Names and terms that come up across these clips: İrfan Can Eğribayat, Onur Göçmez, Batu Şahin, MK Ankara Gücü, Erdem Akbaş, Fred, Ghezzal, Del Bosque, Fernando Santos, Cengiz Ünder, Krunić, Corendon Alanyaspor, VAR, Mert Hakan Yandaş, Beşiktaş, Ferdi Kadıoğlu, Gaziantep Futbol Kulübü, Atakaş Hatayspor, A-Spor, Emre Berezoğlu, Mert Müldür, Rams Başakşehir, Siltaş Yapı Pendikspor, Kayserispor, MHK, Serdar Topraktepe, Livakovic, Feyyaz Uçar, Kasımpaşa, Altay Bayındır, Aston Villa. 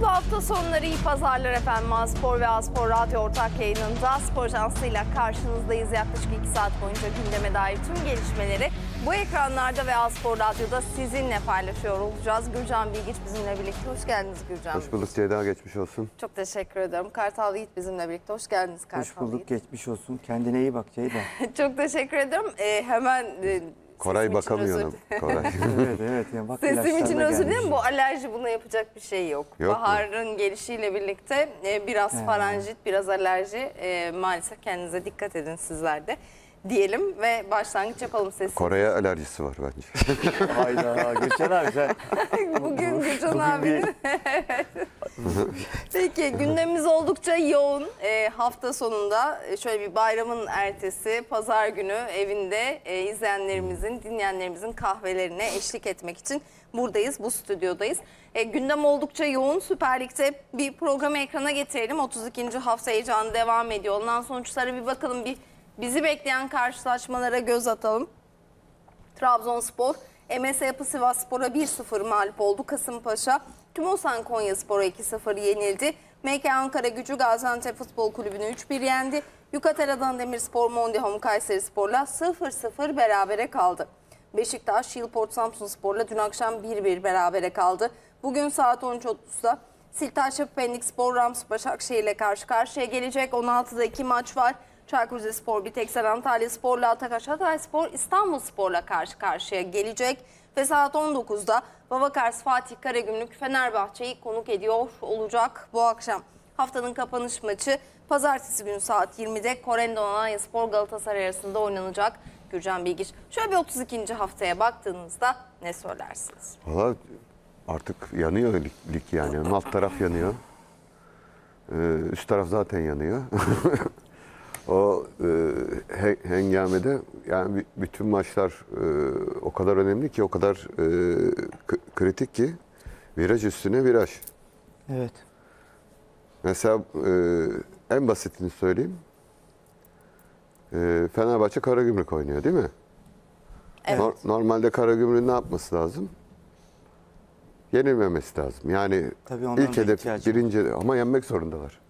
Mutlu hafta sonları, iyi pazarlar efendim. A-Spor ve A-Spor Radyo ortak yayınında Spor Ajansı'yla karşınızdayız. Yaklaşık 2 saat boyunca gündeme dair tüm gelişmeleri bu ekranlarda ve A-Spor Radyo'da sizinle paylaşıyor olacağız. Gürcan Bilgiç bizimle birlikte. Hoş geldiniz Gürcan. Hoş bulduk Ceyda, geçmiş olsun. Çok teşekkür ederim. Kartal Yiğit bizimle birlikte. Hoş geldiniz Kartal Yiğit. Hoş bulduk, geçmiş olsun. Kendine iyi bak Ceyda. Çok teşekkür ederim. Hemen... Koray bakamıyorum. Koray. Evet. Yani bak, sesim için özür dilerim. Bu alerji, buna yapacak bir şey yok. Baharın gelişiyle birlikte biraz faranjit, biraz alerji. Maalesef kendinize dikkat edin sizler de. Diyelim ve başlangıç yapalım sesini. Koray'a alerjisi var bence. Hayda Gülcan abi sen. Bugün Gülcan abi. Peki gündemimiz oldukça yoğun. Hafta sonunda şöyle bir bayramın ertesi pazar günü evinde izleyenlerimizin, dinleyenlerimizin kahvelerine eşlik etmek için buradayız, bu stüdyodayız. Gündem oldukça yoğun. Süper Lig'de bir programı ekrana getirelim. 32. hafta heyecanı devam ediyor. Ondan sonuçlara bir bakalım, bir bizi bekleyen karşılaşmalara göz atalım. Trabzonspor, MS Yapı Sivasspor'a 1-0 mağlup oldu. Kasımpaşa, Tümosan Konyaspor'a 2-0 yenildi. MK Ankara Gücü Gaziantep Futbol Kulübü'nü 3-1 yendi. Yukatel Adanademirspor Mondihom Kayserispor'la 0-0 berabere kaldı. Beşiktaş, Yılport Samsunspor'la dün akşam 1-1 berabere kaldı. Bugün saat 13.30'da Siltaş Yapı Pendikspor Rams Başakşehir'le karşı karşıya gelecek. 16'da 2 maç var. Çaykur Rizespor, Biteksel Antalyaspor'la Atakaş Hatayspor, İstanbul Spor'la karşı karşıya gelecek. Ve saat 19'da Babakars, Fatih Karagümrük Fenerbahçe'yi konuk ediyor olacak bu akşam. Haftanın kapanış maçı pazartesi günü saat 20'de Korendonayaspor Galatasaray arasında oynanacak. Gürcan Bilgiç, şöyle bir 32. haftaya baktığınızda ne söylersiniz? Valla artık yanıyor lig yani. Alt taraf yanıyor. Üst taraf zaten yanıyor. O hengamede yani bütün maçlar o kadar önemli ki, o kadar kritik ki, viraj üstüne viraj. Evet. Mesela en basitini söyleyeyim. Fenerbahçe Karagümrük oynuyor değil mi? Evet. Normalde Karagümrük'ün ne yapması lazım? Yenilmemesi lazım. Yani ilk hedef birinci, ama yenmek zorundalar.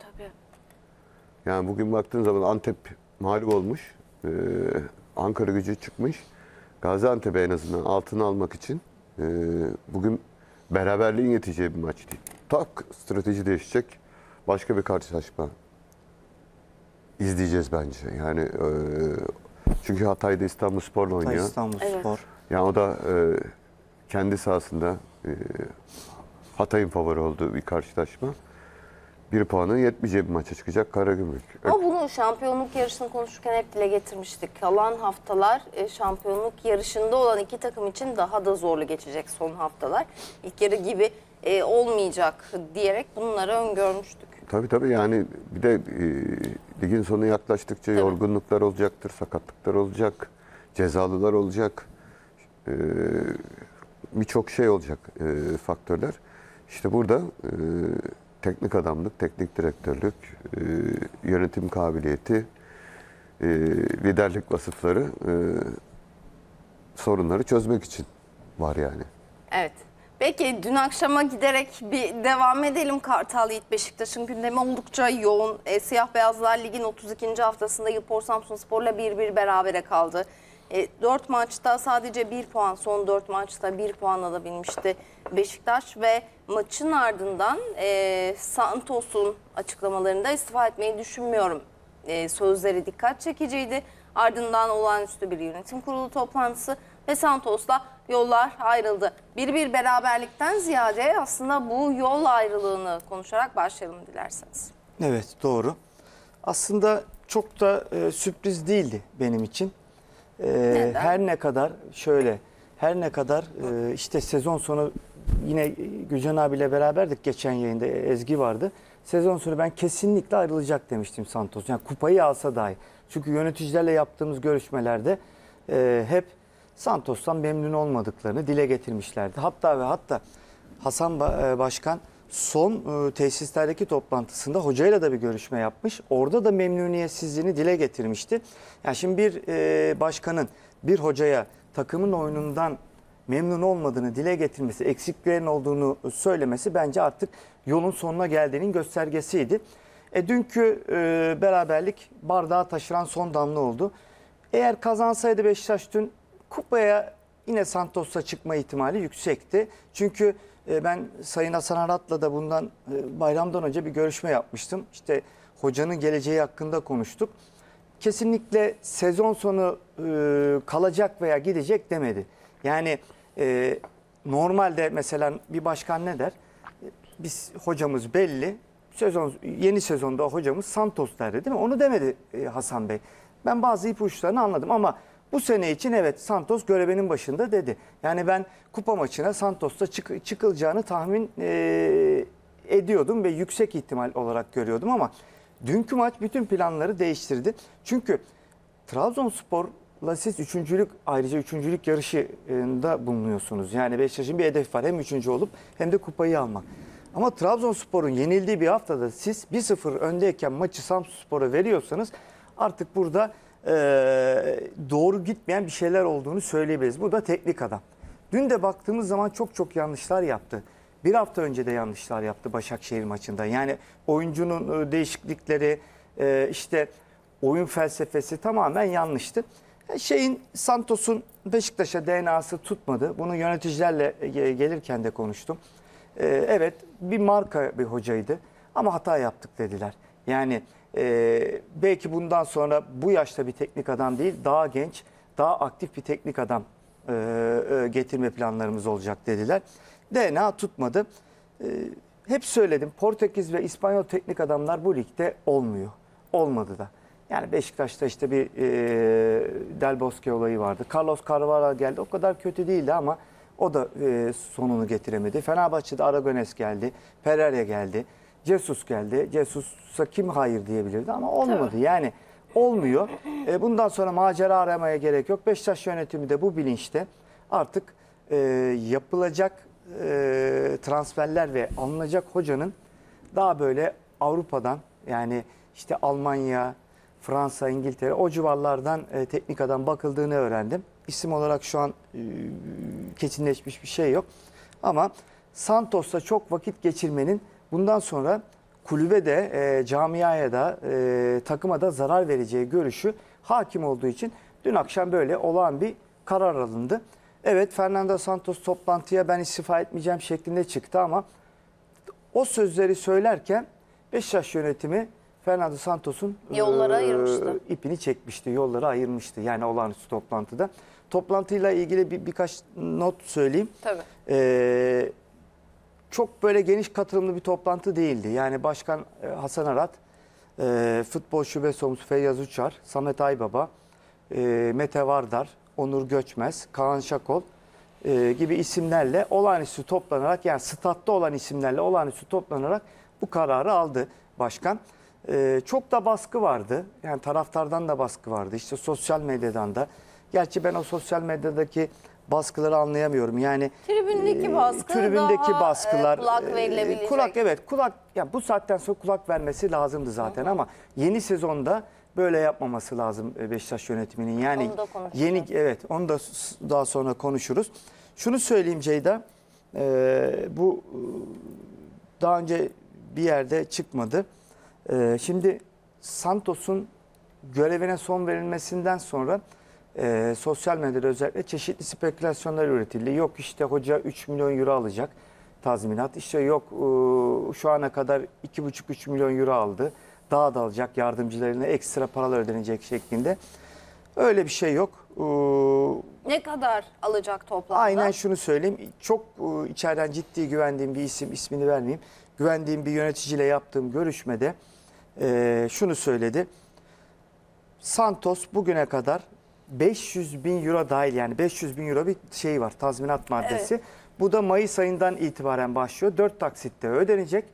Yani bugün baktığın zaman Antep mağlup olmuş, Ankara Gücü çıkmış. Gaziantep'e en azından altını almak için bugün beraberliğin yeteceği bir maç değil. Tak strateji değişecek, başka bir karşılaşma izleyeceğiz bence. Yani çünkü Hatay'da İstanbul Spor'la oynuyor. Hatay İstanbul Spor. Yani o da kendi sahasında Hatay'ın favori olduğu bir karşılaşma. Bir puanın yetmeyeceği bir maça çıkacak Karagümrük. Ama bunu şampiyonluk yarışını konuşurken hep dile getirmiştik. Kalan haftalar şampiyonluk yarışında olan iki takım için daha da zorlu geçecek son haftalar. İlk yarı gibi olmayacak diyerek bunları öngörmüştük. Tabii yani bir de ligin sonu yaklaştıkça tabii, yorgunluklar olacaktır, sakatlıklar olacak, cezalılar olacak, birçok şey olacak faktörler. İşte burada... teknik adamlık, teknik direktörlük, yönetim kabiliyeti, liderlik vasıfları sorunları çözmek için var yani. Evet. Peki dün akşama giderek bir devam edelim Kartal Yiğit. Beşiktaş'ın gündemi oldukça yoğun. Siyah Beyazlar Ligi'nin 32. haftasında Yılport Samsunspor'la 1-1 berabere kaldı. 4 maçta sadece 1 puan, son 4 maçta 1 puan alabilmişti Beşiktaş ve maçın ardından Santos'un açıklamalarında istifa etmeyi düşünmüyorum sözleri dikkat çekiciydi. Ardından olağanüstü bir yönetim kurulu toplantısı ve Santos'la yollar ayrıldı. Bir beraberlikten ziyade aslında bu yol ayrılığını konuşarak başlayalım dilerseniz. Evet, doğru. Aslında çok da sürpriz değildi benim için. Her ne kadar işte sezon sonu yine Gülcan abiyle beraberdik, geçen yayında Ezgi vardı. Sezon sonu ben kesinlikle ayrılacak demiştim Santos. Yani kupayı alsa dahi. Çünkü yöneticilerle yaptığımız görüşmelerde hep Santos'tan memnun olmadıklarını dile getirmişlerdi. Hatta Hasan Başkan son tesislerdeki toplantısında hocayla da bir görüşme yapmış. Orada da memnuniyetsizliğini dile getirmişti. Yani şimdi bir başkanın bir hocaya takımın oyunundan memnun olmadığını dile getirmesi, eksiklerin olduğunu söylemesi bence artık yolun sonuna geldiğinin göstergesiydi. Dünkü beraberlik bardağı taşıran son damla oldu. Eğer kazansaydı Beşiktaş dün kupaya yine Santos'la çıkma ihtimali yüksekti. Çünkü ben Sayın Hasan Arat'la da bundan bayramdan önce bir görüşme yapmıştım. İşte hocanın geleceği hakkında konuştuk. Kesinlikle sezon sonu kalacak veya gidecek demedi. Yani normalde mesela bir başkan ne der? Biz hocamız belli. Yeni sezonda hocamız Santos derdi değil mi? Onu demedi Hasan Bey. Ben bazı ipuçlarını anladım ama bu sene için evet Santos görevinin başında dedi. Yani ben kupa maçına Santos'ta çıkılacağını tahmin ediyordum ve yüksek ihtimal olarak görüyordum ama dünkü maç bütün planları değiştirdi. Çünkü Trabzonspor'la siz ayrıca üçüncülük yarışında bulunuyorsunuz. Yani Beşiktaş'ın bir hedefi var, hem üçüncü olup hem de kupayı almak. Ama Trabzonspor'un yenildiği bir haftada siz 1-0 öndeyken maçı Samsunspor'a veriyorsanız artık burada doğru gitmeyen bir şeyler olduğunu söyleyebiliriz. Bu da teknik adam. Dün de baktığımız zaman çok yanlışlar yaptı. Bir hafta önce de yanlışlar yaptı Başakşehir maçında. Yani oyuncunun değişiklikleri, işte oyun felsefesi tamamen yanlıştı. Santos'un Beşiktaş'a DNA'sı tutmadı. Bunu yöneticilerle gelirken de konuştum. Evet bir marka bir hocaydı ama hata yaptık dediler. Yani belki bundan sonra bu yaşta bir teknik adam değil, daha genç, daha aktif bir teknik adam getirme planlarımız olacak dediler. DNA tutmadı. Hep söyledim, Portekiz ve İspanyol teknik adamlar bu ligde olmuyor. Olmadı da. Yani Beşiktaş'ta işte bir Del Bosque olayı vardı. Carlos Carvalho geldi, o kadar kötü değildi ama o da sonunu getiremedi. Fenerbahçe'de Aragones geldi, Pereira geldi, Jesus geldi. Jesus'a kim hayır diyebilirdi ama olmadı. Tabii. Yani olmuyor. Bundan sonra macera aramaya gerek yok. Beşiktaş yönetimi de bu bilinçte artık yapılacak transferler ve alınacak hocanın daha böyle Avrupa'dan, yani işte Almanya, Fransa, İngiltere o civarlardan teknik adam bakıldığını öğrendim. İsim olarak şu an kesinleşmiş bir şey yok. Ama Santos'ta çok vakit geçirmenin bundan sonra kulübe de, camiaya da, takıma da zarar vereceği görüşü hakim olduğu için dün akşam böyle olağan bir karar alındı. Evet, Fernando Santos toplantıya ben istifa etmeyeceğim şeklinde çıktı ama o sözleri söylerken Beşiktaş yönetimi Fernando Santos'un ipini çekmişti, yolları ayırmıştı. Yani olağanüstü toplantıda. Toplantıyla ilgili birkaç not söyleyeyim. Tabii. Çok böyle geniş katılımlı bir toplantı değildi. Yani Başkan Hasan Arat, Futbol Şube Sorumlusu Feyyaz Uçar, Samet Aybaba, Mete Vardar, Onur Göçmez, Kaan Şakol gibi isimlerle olağanüstü toplanarak, yani statta olan isimlerle olağanüstü toplanarak bu kararı aldı Başkan. Çok da baskı vardı. Yani taraftardan da baskı vardı. İşte sosyal medyadan da. Gerçi ben o sosyal medyadaki baskıları anlayamıyorum. Yani tribündeki baskı, tribündeki daha baskılar, kulak verilebilecek. Kulak yani bu saatten sonra kulak vermesi lazımdı zaten. Hı-hı. Ama yeni sezonda böyle yapmaması lazım Beşiktaş yönetiminin. Yani yeni, evet, onu da daha sonra konuşuruz. Şunu söyleyeyim Ceyda. Bu daha önce bir yerde çıkmadı. Şimdi Santos'un görevine son verilmesinden sonra sosyal medyada özellikle çeşitli spekülasyonlar üretildi. Yok işte hoca 3 milyon euro alacak tazminat. İşte yok şu ana kadar 2,5-3 milyon euro aldı. Daha da alacak, yardımcılarına ekstra paralar ödenecek şeklinde. Öyle bir şey yok. Ne kadar alacak toplamda? Aynen şunu söyleyeyim. Çok içeriden ciddi güvendiğim bir isim, ismini vermeyeyim. Güvendiğim bir yöneticiyle yaptığım görüşmede şunu söyledi. Santos bugüne kadar 500 bin euro dahil, yani 500 bin euro bir şey var, tazminat maddesi. Evet. Bu da Mayıs ayından itibaren başlıyor. 4 taksitte ödenecek.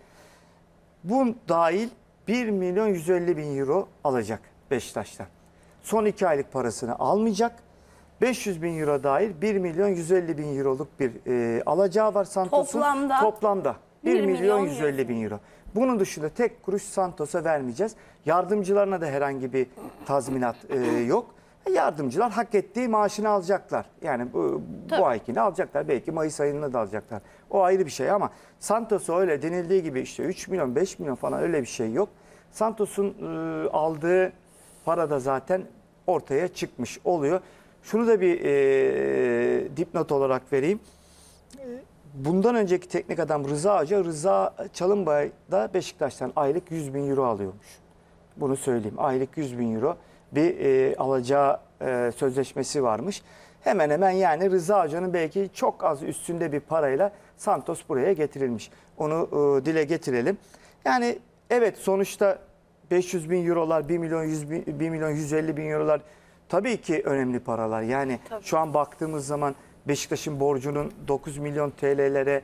Bu dahil 1 milyon 150 bin euro alacak Beşiktaş'tan. Son 2 aylık parasını almayacak. 500 bin euro dahil 1 milyon 150 bin euroluk bir alacağı var Santos'un. Toplamda. 1 milyon 150 bin euro. Bunun dışında tek kuruş Santos'a vermeyeceğiz. Yardımcılarına da herhangi bir tazminat yok. Yardımcılar hak ettiği maaşını alacaklar. Yani bu aykini alacaklar. Belki Mayıs ayında da alacaklar. O ayrı bir şey ama Santos'a öyle denildiği gibi işte 3 milyon 5 milyon falan öyle bir şey yok. Santos'un aldığı para da zaten ortaya çıkmış oluyor. Şunu da bir dipnot olarak vereyim. Bundan önceki teknik adam Rıza Hoca, Rıza Çalınbay da Beşiktaş'tan aylık 100 bin euro alıyormuş. Bunu söyleyeyim. Aylık 100 bin euro bir alacağı sözleşmesi varmış. Hemen hemen yani Rıza Hoca'nın belki çok az üstünde bir parayla Santos buraya getirilmiş. Onu dile getirelim. Yani evet sonuçta 500 bin eurolar, 1 milyon 150 bin eurolar tabii ki önemli paralar. Yani tabii. Şu an baktığımız zaman Beşiktaş'ın borcunun 9 milyon TL'lere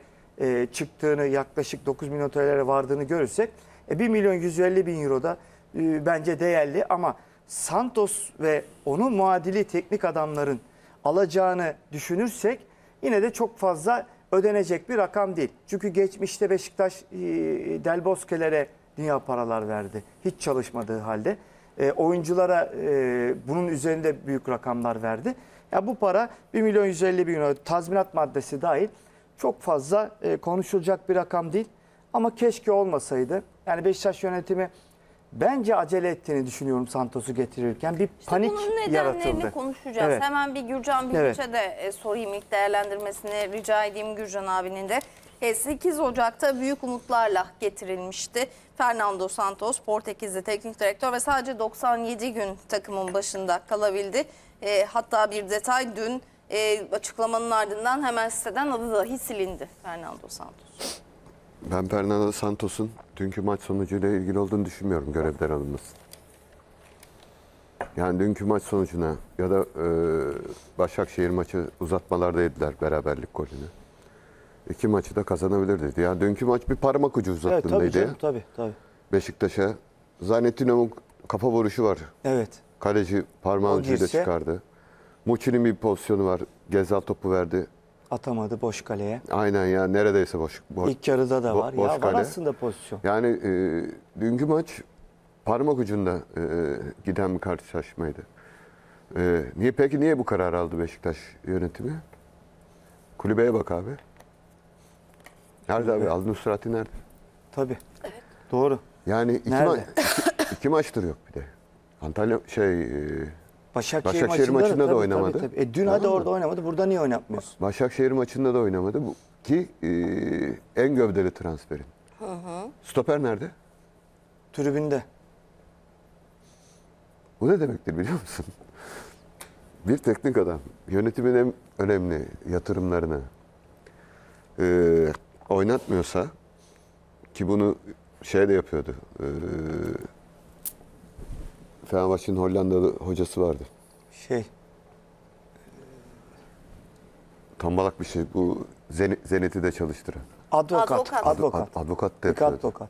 çıktığını, yaklaşık 9 milyon TL'lere vardığını görürsek 1 milyon 150 bin euro da bence değerli ama Santos ve onun muadili teknik adamların alacağını düşünürsek yine de çok fazla ödenecek bir rakam değil. Çünkü geçmişte Beşiktaş Del Bosque'lere dünya paralar verdi. Hiç çalışmadığı halde. Oyunculara bunun üzerinde büyük rakamlar verdi. Ya bu para 1 milyon 150 bin euro tazminat maddesi dahil çok fazla konuşulacak bir rakam değil. Ama keşke olmasaydı. Yani Beşiktaş yönetimi bence acele ettiğini düşünüyorum Santos'u getirirken. Bir işte panik yaratıldı. Bunun nedenlerini konuşacağız. Evet. Hemen bir Gürcan Bilgiç'e de sorayım, ilk değerlendirmesini rica edeyim Gürcan abinin de. 8 Ocak'ta büyük umutlarla getirilmişti Fernando Santos, Portekizli teknik direktör ve sadece 97 gün takımın başında kalabildi. Hatta bir detay, dün açıklamanın ardından hemen siteden adı dahi silindi Fernando Santos. Ben Fernando Santos'un dünkü maç sonucuyla ilgili olduğunu düşünmüyorum görevden alınması. Yani dünkü maç sonucuna ya da Başakşehir maçı uzatmalarda yediler beraberlik golünü. 2 maçı da kazanabilirdi. Yani dünkü maç bir parmak ucu uzattığındaydı. Evet, tabii. Beşiktaş'a Zanettinho'nun kafa vuruşu var. Evet. Kaleci parmağın ucuyla çıkardı. Muçi'nin bir pozisyonu var. Ghezzal topu verdi. Atamadı boş kaleye. Aynen ya, neredeyse boş. İlk yarıda da var. Ya var aslında pozisyon. Yani dünkü maç parmak ucunda giden bir karşılaşmaydı. Peki niye bu kararı aldı Beşiktaş yönetimi? Kulübeye bak abi. Nerede abi? Al-Nusrati nerede? Tabii. Evet. Doğru. Yani iki maçtır yok bir de. Antalya Başakşehir maçında da oynamadı. Tabii. Dün hadi orada oynamadı. Burada niye oynatmıyorsun? Başakşehir maçında da oynamadı. Bu ki en gövdeli transferin. Hı. Stoper nerede? Tribünde. Bu ne demektir biliyor musun? Bir teknik adam yönetimin en önemli yatırımlarını oynatmıyorsa, ki bunu de yapıyordu. Fenerbahçe'nin Hollandalı hocası vardı. Tombalak bir şey. Bu Zenit'i de çalıştıran. Advokat da yapıyordu. Advokat.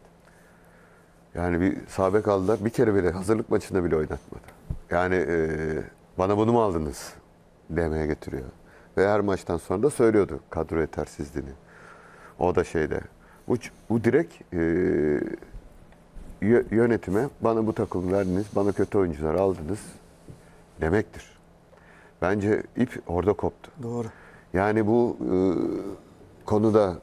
Yani bir sahabe kaldılar. Bir kere bile hazırlık maçında bile oynatmadı. Yani bana bunu mu aldınız demeye getiriyor. Ve her maçtan sonra da söylüyordu kadro yetersizliğini. O da Bu direkt yönetime bana bu takım verdiniz, bana kötü oyuncular aldınız demektir. Bence ip orada koptu. Doğru. Yani bu konuda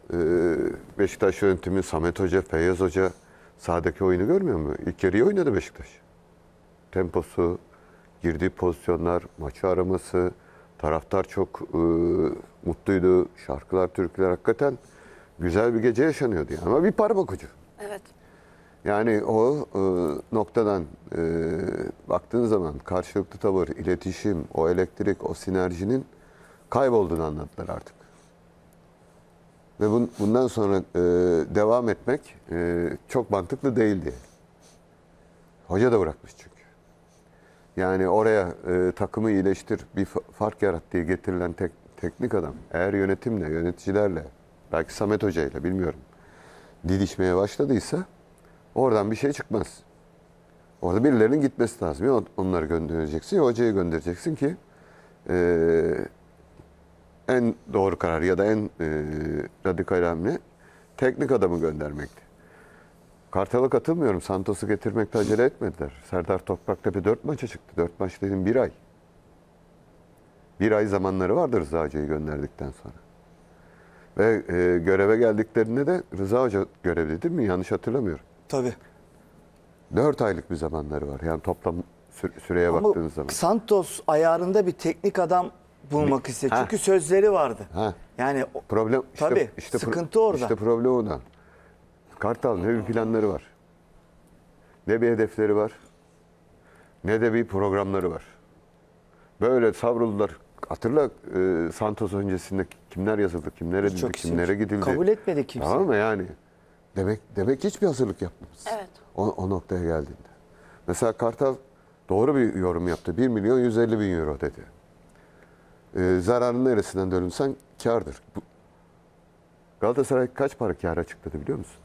Beşiktaş yönetimi, Samet Hoca, Feyyaz Hoca sahadaki oyunu görmüyor mu? İlk yarıyı oynadı Beşiktaş. Temposu, girdiği pozisyonlar, maçı araması, taraftar çok mutluydu. Şarkılar, türküler hakikaten güzel bir gece yaşanıyordu yani. Ama bir parmak ucu. Evet. Yani o noktadan baktığın zaman karşılıklı tavır, iletişim, o elektrik, o sinerjinin kaybolduğunu anlattılar artık. Ve bundan sonra devam etmek çok mantıklı değildi. Hoca da bırakmış çünkü. Yani oraya takımı iyileştir, bir fark yarat diye getirilen teknik adam, eğer yönetimle, yöneticilerle, belki Samet Hoca ile bilmiyorum, didişmeye başladıysa oradan bir şey çıkmaz. Orada birilerinin gitmesi lazım. Ya onları göndereceksin ya hocayı göndereceksin ki en doğru karar ya da en radikal hamle teknik adamı göndermekti. Kartal'a katılmıyorum. Santos'u getirmekte acele etmediler. Serdar Topraktepe 4 maça çıktı. 4 maç dedim, 1 ay. Bir ay zamanları vardır Rıza Hoca'yı gönderdikten sonra. Ve göreve geldiklerinde de Rıza Hoca görevli değil mi? Yanlış hatırlamıyorum. Tabii. 4 aylık bir zamanları var. Yani toplam süreye ama baktığınız zaman. Santos ayarında bir teknik adam bulmak istiyor. Çünkü sözleri vardı. Ha. Yani problem işte, tabii, işte sıkıntı orada. İşte problem oradan. Kartal'ın ne bir planları var, ne bir hedefleri var, ne de bir programları var. Böyle savruldular. Hatırla Santos öncesinde kimler yazıldı, kimlere gidildi, kimlere gidildi. Kabul etmedi kimse. Tamam mı yani? Demek hiçbir hazırlık yapmamışız. Evet. O noktaya geldiğinde. Mesela Kartal doğru bir yorum yaptı. 1.150.000 euro dedi. Zararın neresinden dönülsen kârdır. Galatasaray kaç para kâr açıkladı biliyor musun?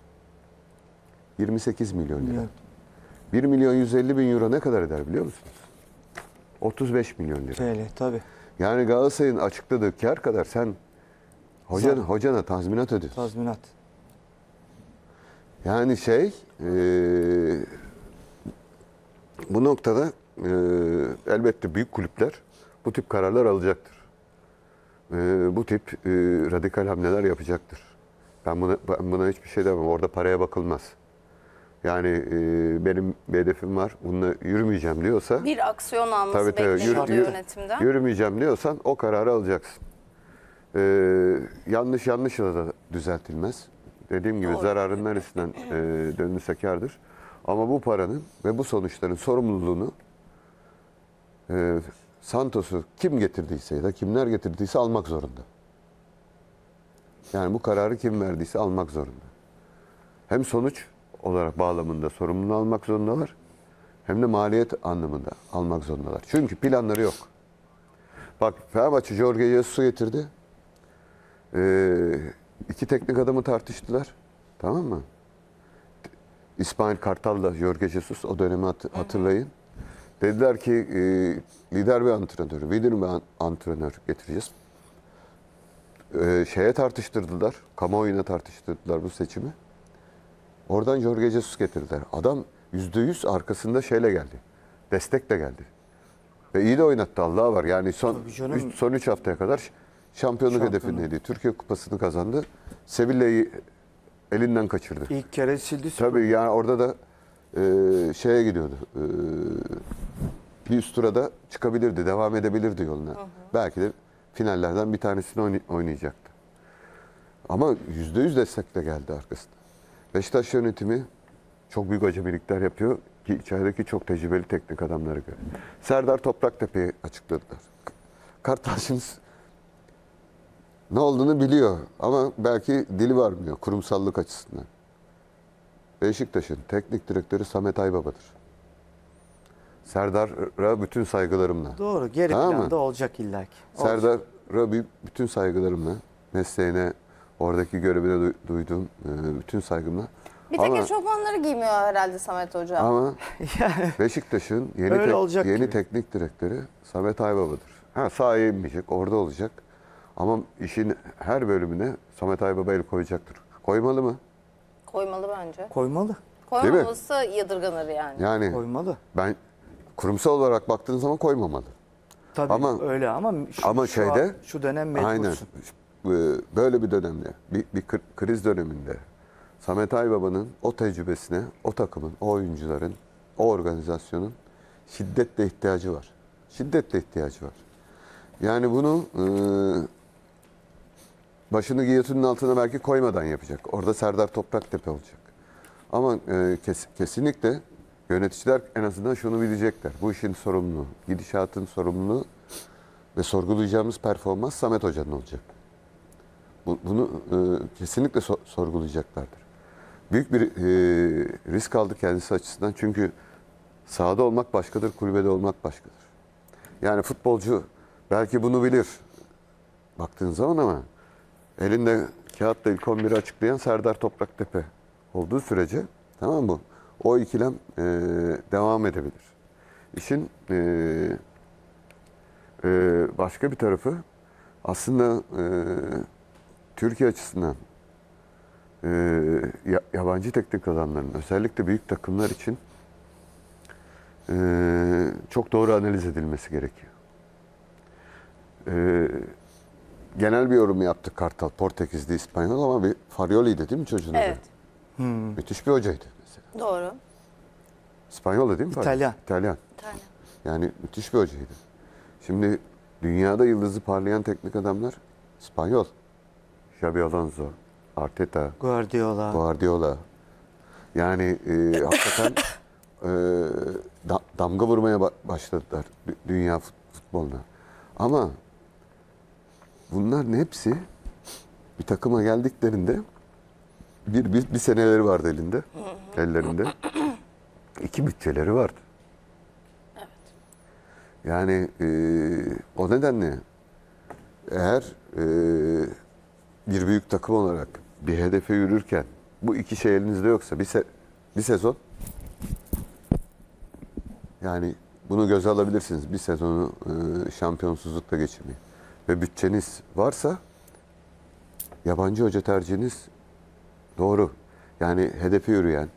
28 milyon lira. 1.150.000 euro ne kadar eder biliyor musunuz? 35 milyon lira. Öyle tabii. Yani Galatasaray'ın açıkladığı kâr kadar sen hocana tazminat ödüyorsun. Tazminat. Yani bu noktada elbette büyük kulüpler bu tip kararlar alacaktır. Bu tip radikal hamleler yapacaktır. Ben buna hiçbir şey demem. Orada paraya bakılmaz. Yani benim bir hedefim var, bununla yürümeyeceğim diyorsa... Bir aksiyon alması bekleniyor yönetimden. Yürümeyeceğim diyorsan o kararı alacaksın. Yanlışla da düzeltilmez. Dediğim gibi zararın neresinden dönülse kârdır. Ama bu paranın ve bu sonuçların sorumluluğunu Santos'u kim getirdiyse ya da kimler getirdiyse almak zorunda. Yani bu kararı kim verdiyse almak zorunda. Hem sonuç olarak bağlamında sorumluluğunu almak zorundalar, hem de maliyet anlamında almak zorundalar. Çünkü planları yok. Bak Fenerbahçe Jorge Jesus'u getirdi. İki teknik adamı tartıştılar. Tamam mı? İsmail Kartal'la Jorge Jesus, o dönemi hatırlayın. Dediler ki lider bir antrenör, getireceğiz. Tartıştırdılar, kamuoyuna tartıştırdılar bu seçimi. Oradan Jorge Jesus getirdiler. Adam %100 arkasında geldi. Destekle geldi. Ve iyi de oynattı, Allah'a var. Yani son üç haftaya kadar şampiyonluk hedefindeydi. Türkiye Kupası'nı kazandı. Sevilla'yı elinden kaçırdı. İlk kere sildi. Tabii yani orada da gidiyordu. Bir üst tura da çıkabilirdi, devam edebilirdi yoluna. Hı hı. Belki de finallerden bir tanesini oynayacaktı. Ama %100 destekle geldi arkasında. Beşiktaş yönetimi çok büyük acemilikler yapıyor ki içerideki çok tecrübeli teknik adamlara göre. Serdar Topraktepe'yi açıkladılar. Kartal şimdi ne olduğunu biliyor ama belki dili varmıyor kurumsallık açısından. Beşiktaş'ın teknik direktörü Samet Aybaba'dır. Serdar'a bütün saygılarımla. Doğru, geri planda olacak illaki. Serdar'a bütün saygılarımla, mesleğine, oradaki görevine duyduğum bütün saygımla. Bir tek şopanları giymiyor herhalde Samet Hoca. Ama Beşiktaş'ın yeni teknik direktörü Samet Aybaba'dır. Sahaya inmeyecek, orada olacak. Ama işin her bölümüne Samet Aybaba el koyacaktır. Koymalı mı? Koymalı bence. Koymalı. Koymaması yadırganır yani. Yani koymalı. Ben kurumsal olarak baktığın zaman koymamalı. Tabii ama, öyle ama şu dönem mecbursun. Aynen. Böyle bir dönemde, bir kriz döneminde Samet Aybaba'nın o tecrübesine, o takımın, o oyuncuların, o organizasyonun şiddetle ihtiyacı var. Yani bunu başını giyotinin altına belki koymadan yapacak. Orada Serdar Topraktepe olacak. Ama kesinlikle yöneticiler en azından şunu bilecekler. Bu işin sorumluluğu, gidişatın sorumluluğu ve sorgulayacağımız performans Samet Hoca'nın olacak. Bunu kesinlikle sorgulayacaklardır. Büyük bir risk aldı kendisi açısından. Çünkü sahada olmak başkadır, kulübede olmak başkadır. Yani futbolcu belki bunu bilir baktığın zaman ama elinde kağıtla ilk 11'i açıklayan Serdar Topraktepe olduğu sürece tamam mı? O ikilem devam edebilir. İşin başka bir tarafı aslında Türkiye açısından yabancı teknik adamların özellikle büyük takımlar için çok doğru analiz edilmesi gerekiyor. Genel bir yorum yaptık Kartal. Portekizli, İspanyol ama bir Farioli'ydi değil mi çocuğun adı? Evet. Müthiş bir hocaydı mesela. Doğru. İspanyol'da değil mi? İtalyan. İtalyan. İtalyan. Yani müthiş bir hocaydı. Şimdi dünyada yıldızı parlayan teknik adamlar İspanyol. Xabi Alonso, Arteta, Guardiola. Yani hakikaten damga vurmaya başladılar dünya futboluna. Ama bunların hepsi bir takıma geldiklerinde bir seneleri vardı ellerinde. İki bütçeleri vardı. Evet. Yani o nedenle eğer bir büyük takım olarak bir hedefe yürürken bu iki şey elinizde yoksa bir sezon, yani bunu göze alabilirsiniz. Bir sezonu şampiyonsuzlukla geçirmeyin. Ve bütçeniz varsa yabancı hoca tercihiniz doğru. Yani hedefe yürüyen,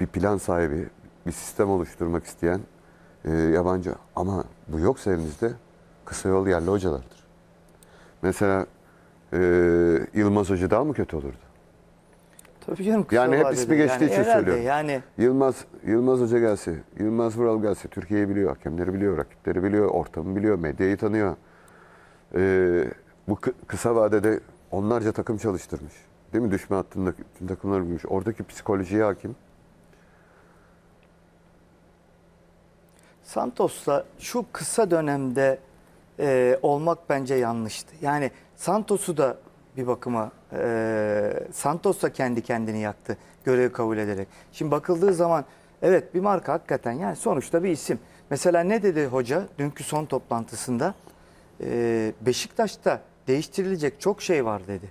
bir plan sahibi, bir sistem oluşturmak isteyen yabancı. Ama bu yoksa elinizde kısa yol yerli hocalardır. Mesela Yılmaz Hoca daha mı kötü olurdu? Tabii canım, yani hep ismi geçtiği için söylüyorum. Yani... Yılmaz Hoca gelse, Yılmaz Vural gelse, Türkiye'yi biliyor, hakemleri biliyor, rakipleri biliyor, ortamı biliyor, medyayı tanıyor. Bu kısa vadede onlarca takım çalıştırmış. Değil mi? Düşme hattındaki tüm takımlar bilmiş. Oradaki psikolojiye hakim. Santos'la şu kısa dönemde olmak bence yanlıştı. Yani Santos'u da bir bakıma Santos da kendi kendini yaktı görevi kabul ederek. Şimdi bakıldığı zaman evet, bir marka hakikaten, yani sonuçta bir isim. Mesela ne dedi hoca dünkü son toplantısında? Beşiktaş'ta değiştirilecek çok şey var dedi.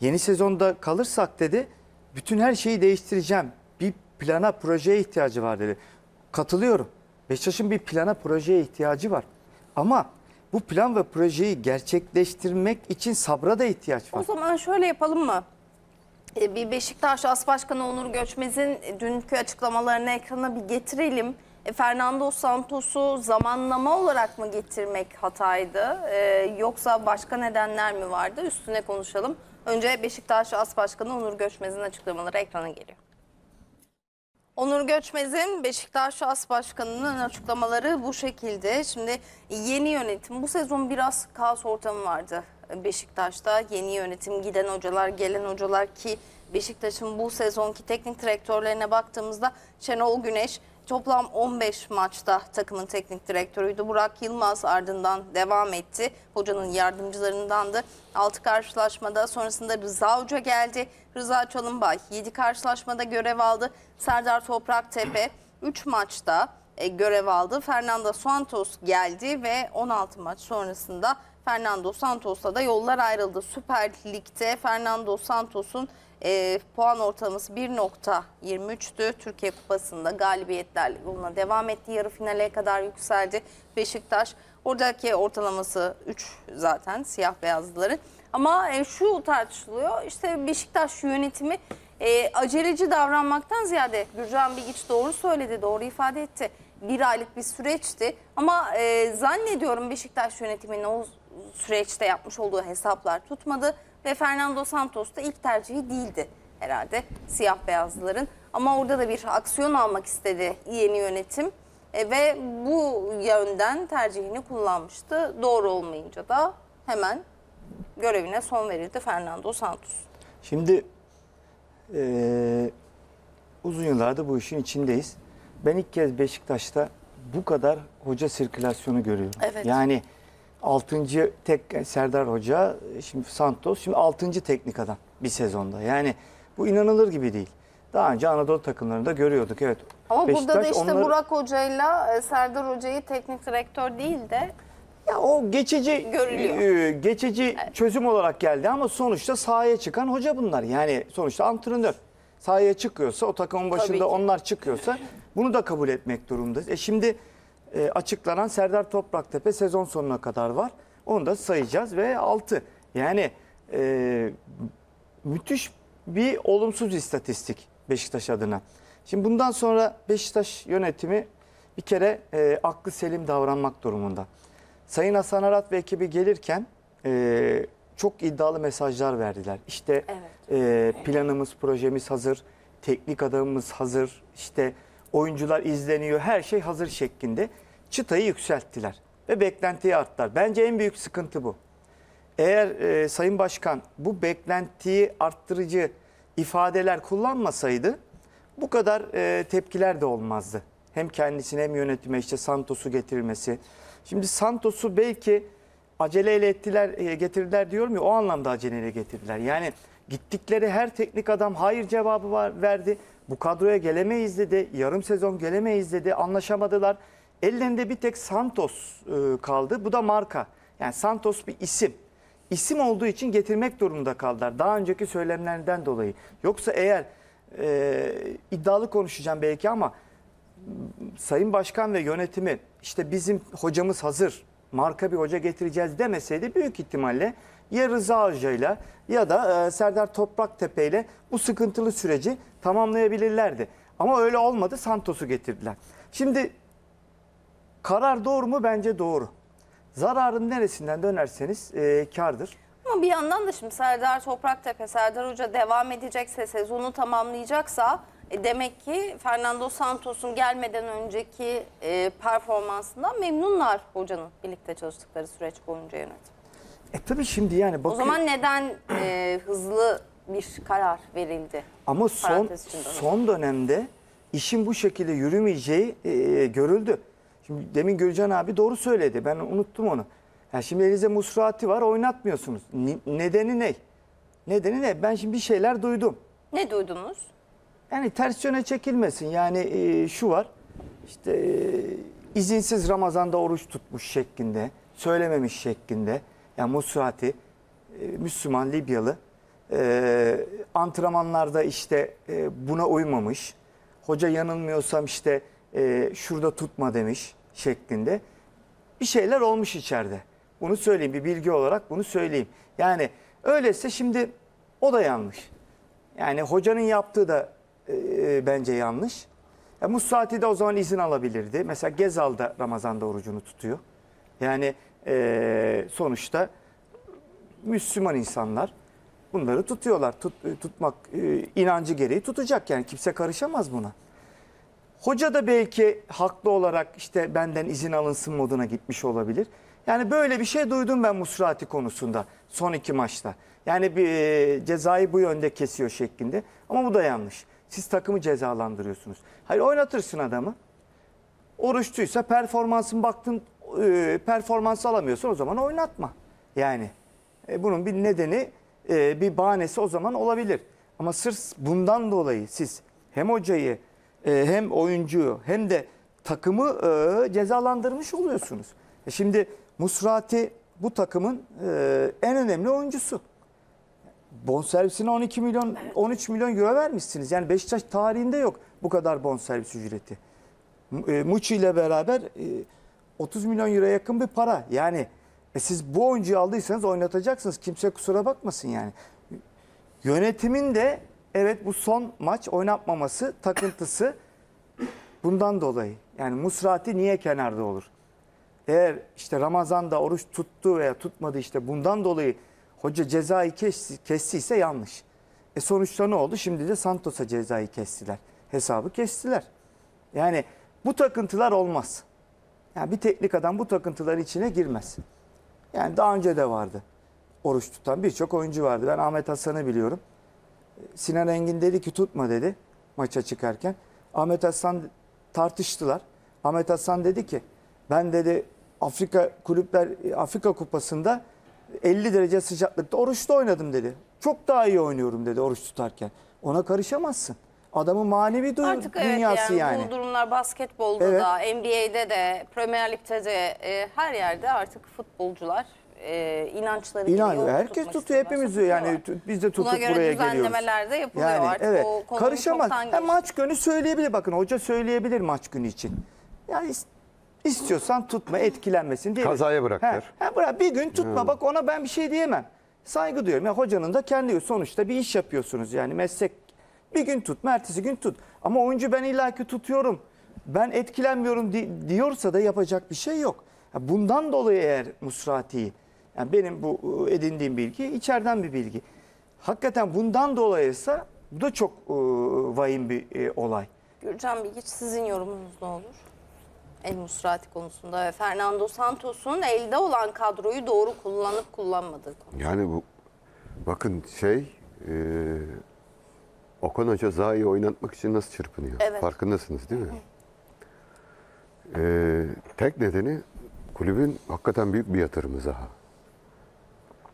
Yeni sezonda kalırsak dedi bütün her şeyi değiştireceğim. Bir plana, projeye ihtiyacı var dedi. Katılıyorum. Beşiktaş'ın bir plana, projeye ihtiyacı var. Ama bu plan ve projeyi gerçekleştirmek için sabra da ihtiyaç var. O zaman şöyle yapalım mı? Bir Beşiktaş As Başkanı Onur Göçmez'in dünkü açıklamalarını ekrana bir getirelim. Fernando Santos'u zamanlama olarak mı getirmek hataydı? Yoksa başka nedenler mi vardı? Üstüne konuşalım. Önce Beşiktaş As Başkanı Onur Göçmez'in açıklamaları ekrana geliyor. Onur Göçmez'in Beşiktaş As Başkanı'nın açıklamaları bu şekilde. Şimdi yeni yönetim, bu sezon biraz kaos ortamı vardı Beşiktaş'ta. Yeni yönetim, giden hocalar, gelen hocalar ki Beşiktaş'ın bu sezonki teknik direktörlerine baktığımızda Şenol Güneş toplam 15 maçta takımın teknik direktörüydü. Burak Yılmaz ardından devam etti. Hocanın yardımcılarındandı. 6 karşılaşmada, sonrasında Rıza Hoca geldi. Rıza Çalınbay 7 karşılaşmada görev aldı. Serdar Topraktepe 3 maçta görev aldı. Fernando Santos geldi ve 16 maç sonrasında Fernando Santos'la da yollar ayrıldı. Süper Lig'de Fernando Santos'un puan ortalaması 1.23'tü. Türkiye Kupası'nda galibiyetlerle yoluna devam etti. Yarı finale kadar yükseldi Beşiktaş. Oradaki ortalaması 3 zaten siyah beyazlıların. Ama şu tartışılıyor, işte Beşiktaş yönetimi aceleci davranmaktan ziyade, Gürcan Bilgiç doğru söyledi, doğru ifade etti. Bir aylık bir süreçti ama zannediyorum Beşiktaş yönetiminin o süreçte yapmış olduğu hesaplar tutmadı. Ve Fernando Santos da ilk tercihi değildi herhalde siyah beyazlıların. Ama orada da bir aksiyon almak istedi yeni yönetim. Ve bu yönden tercihini kullanmıştı. Doğru olmayınca da hemen görevine son verildi Fernando Santos. Şimdi uzun yıllardır bu işin içindeyiz. Ben ilk kez Beşiktaş'ta bu kadar hoca sirkülasyonu görüyorum. Evet. Yani... 6. Serdar Hoca, şimdi Santos, şimdi 6. teknik adam bir sezonda. Yani bu inanılır gibi değil. Daha önce Anadolu takımlarında görüyorduk, evet. Ama Beşiktaş, burada da işte onları... Burak Hoca'yla Serdar Hoca'yı teknik direktör değil de ya o geçici görülüyor. Geçici, evet, çözüm olarak geldi ama sonuçta sahaya çıkan hoca bunlar. Yani sonuçta antrenör. Sahaya çıkıyorsa, o takımın başında onlar çıkıyorsa bunu da kabul etmek durumundayız. Şimdi açıklanan Serdar Topraktepe sezon sonuna kadar var. Onu da sayacağız ve 6. Yani müthiş bir olumsuz istatistik Beşiktaş adına. Şimdi bundan sonra Beşiktaş yönetimi bir kere aklı selim davranmak durumunda. Sayın Hasan Arat ve ekibi gelirken çok iddialı mesajlar verdiler. İşte evet, planımız, projemiz hazır, teknik adamımız hazır, işte oyuncular izleniyor, her şey hazır şeklinde çıtayı yükselttiler ve beklentiyi arttılar. Bence en büyük sıkıntı bu. Eğer Sayın Başkan bu beklentiyi arttırıcı ifadeler kullanmasaydı bu kadar tepkiler de olmazdı. Hem kendisine hem yönetime, işte Santos'u getirilmesi. Şimdi Santos'u belki aceleyle getirdiler diyorum ya, o anlamda aceleyle getirdiler. Yani gittikleri her teknik adam hayır cevabı verdi. Bu kadroya gelemeyiz dedi, yarım sezon gelemeyiz dedi, anlaşamadılar. Ellerinde bir tek Santos kaldı. Bu da marka. Yani Santos bir isim. İsim olduğu için getirmek durumunda kaldılar. Daha önceki söylemlerinden dolayı. Yoksa eğer iddialı konuşacağım belki ama Sayın Başkan ve yönetimi işte bizim hocamız hazır, marka bir hoca getireceğiz demeseydi büyük ihtimalle ya Rıza Hoca'yla ya da Serdar Topraktepe ile bu sıkıntılı süreci tamamlayabilirlerdi. Ama öyle olmadı, Santos'u getirdiler. Şimdi karar doğru mu? Bence doğru. Zararın neresinden dönerseniz kârdır. Ama bir yandan da şimdi Serdar Topraktepe, Serdar Hoca devam edecekse, sezonu tamamlayacaksa demek ki Fernando Santos'un gelmeden önceki performansından memnunlar hocanın, birlikte çalıştıkları süreç boyunca yönetim. Tabii şimdi yani bakın. O zaman neden hızlı bir karar verildi? Ama son dönemde işin bu şekilde yürümeyeceği görüldü. Şimdi demin Gürcan abi doğru söyledi. Ben unuttum onu. Yani şimdi elinize Musrati var, oynatmıyorsunuz. Nedeni ne? Nedeni ne? Ben şimdi bir şeyler duydum. Ne duydunuz? Yani ters yöne çekilmesin. Yani şu var. İşte izinsiz Ramazan'da oruç tutmuş şeklinde, söylememiş şeklinde. Yani Musrati Müslüman, Libyalı. Antrenmanlarda işte buna uymamış. Hoca yanılmıyorsam işte şurada tutma demiş şeklinde. Bir şeyler olmuş içeride. Bunu söyleyeyim, bir bilgi olarak bunu söyleyeyim. Yani öyleyse şimdi o da yanlış. Yani hocanın yaptığı da bence yanlış. Ya Musrati de o zaman izin alabilirdi. Mesela Ghezzal da Ramazan'da orucunu tutuyor. Yani sonuçta Müslüman insanlar bunları tutuyorlar. Tutmak inancı gereği tutacak, yani kimse karışamaz buna. Hoca da belki haklı olarak işte benden izin alınsın moduna gitmiş olabilir. Yani böyle bir şey duydum ben Musrati konusunda son iki maçta. Yani bir cezayı bu yönde kesiyor şeklinde, ama bu da yanlış. Siz takımı cezalandırıyorsunuz. Hayır, oynatırsın adamı. Oruçluysa performansın, baktın performans alamıyorsa o zaman oynatma. Yani bunun bir nedeni, bir bahanesi o zaman olabilir. Ama sırf bundan dolayı siz hem hocayı hem oyuncuyu hem de takımı cezalandırmış oluyorsunuz. Şimdi Musrati bu takımın en önemli oyuncusu. Bonservisine 12 milyon, 13 milyon euro vermişsiniz. Yani Beşiktaş tarihinde yok bu kadar bonservis ücreti. Muçi ile beraber 30 milyon euroya yakın bir para. Yani siz bu oyuncuyu aldıysanız oynatacaksınız. Kimse kusura bakmasın yani. Yönetimin de evet bu son maç oynatmaması takıntısı bundan dolayı. Yani Musrati niye kenarda olur? Eğer işte Ramazan'da oruç tuttu veya tutmadı, işte bundan dolayı hoca cezayı kestiyse yanlış. Sonuçta ne oldu? Şimdi de Santos'a cezayı kestiler. Hesabı kestiler. Yani bu takıntılar olmaz. Yani bir teknik adam bu takıntıların içine girmez. Yani daha önce de vardı. Oruç tutan birçok oyuncu vardı. Ben Ahmet Hasan'ı biliyorum. Sinan Engin dedi ki tutma dedi maça çıkarken. Ahmet Hasan tartıştılar. Ahmet Hasan dedi ki ben dedi Afrika Kupası'nda 50 derece sıcaklıkta oruçta oynadım dedi. Çok daha iyi oynuyorum dedi oruç tutarken. Ona karışamazsın. Adamın manevi dünyası evet, yani. Bu durumlar basketbolda evet, da, NBA'de de, Premier Lig'de de her yerde artık futbolcular inançları herkes tutuyor, hepimiz yani biz de tutup buraya geliyoruz. Buna göre düzenlemeler de yapılıyor yani, artık. Evet. O karışamaz. Maç günü söyleyebilir, bakın hoca söyleyebilir maç günü için. Yani istiyorsan tutma, etkilenmesin diye. Kazaya bırakır. Bir gün tutma bak, ona ben bir şey diyemem. Saygı duyuyorum. Yani hocanın da kendi sonuçta bir iş yapıyorsunuz yani meslek. Bir gün tutma, ertesi gün tut. Ama oyuncu ben illaki tutuyorum, ben etkilenmiyorum diyorsa da yapacak bir şey yok. Bundan dolayı eğer Musrati'yi, yani benim bu edindiğim bilgi içeriden bir bilgi. Hakikaten bundan dolayıysa bu da çok vahim bir olay. Gürcan Bilgiç, sizin yorumunuz ne olur? El Musrati konusunda ve Fernando Santos'un elde olan kadroyu doğru kullanıp kullanmadığı konu. Yani bu, bakın Okan Hoca Zai'yi oynatmak için nasıl çırpınıyor? Evet. Farkındasınız değil mi? Tek nedeni kulübün hakikaten büyük bir yatırımı Zaha.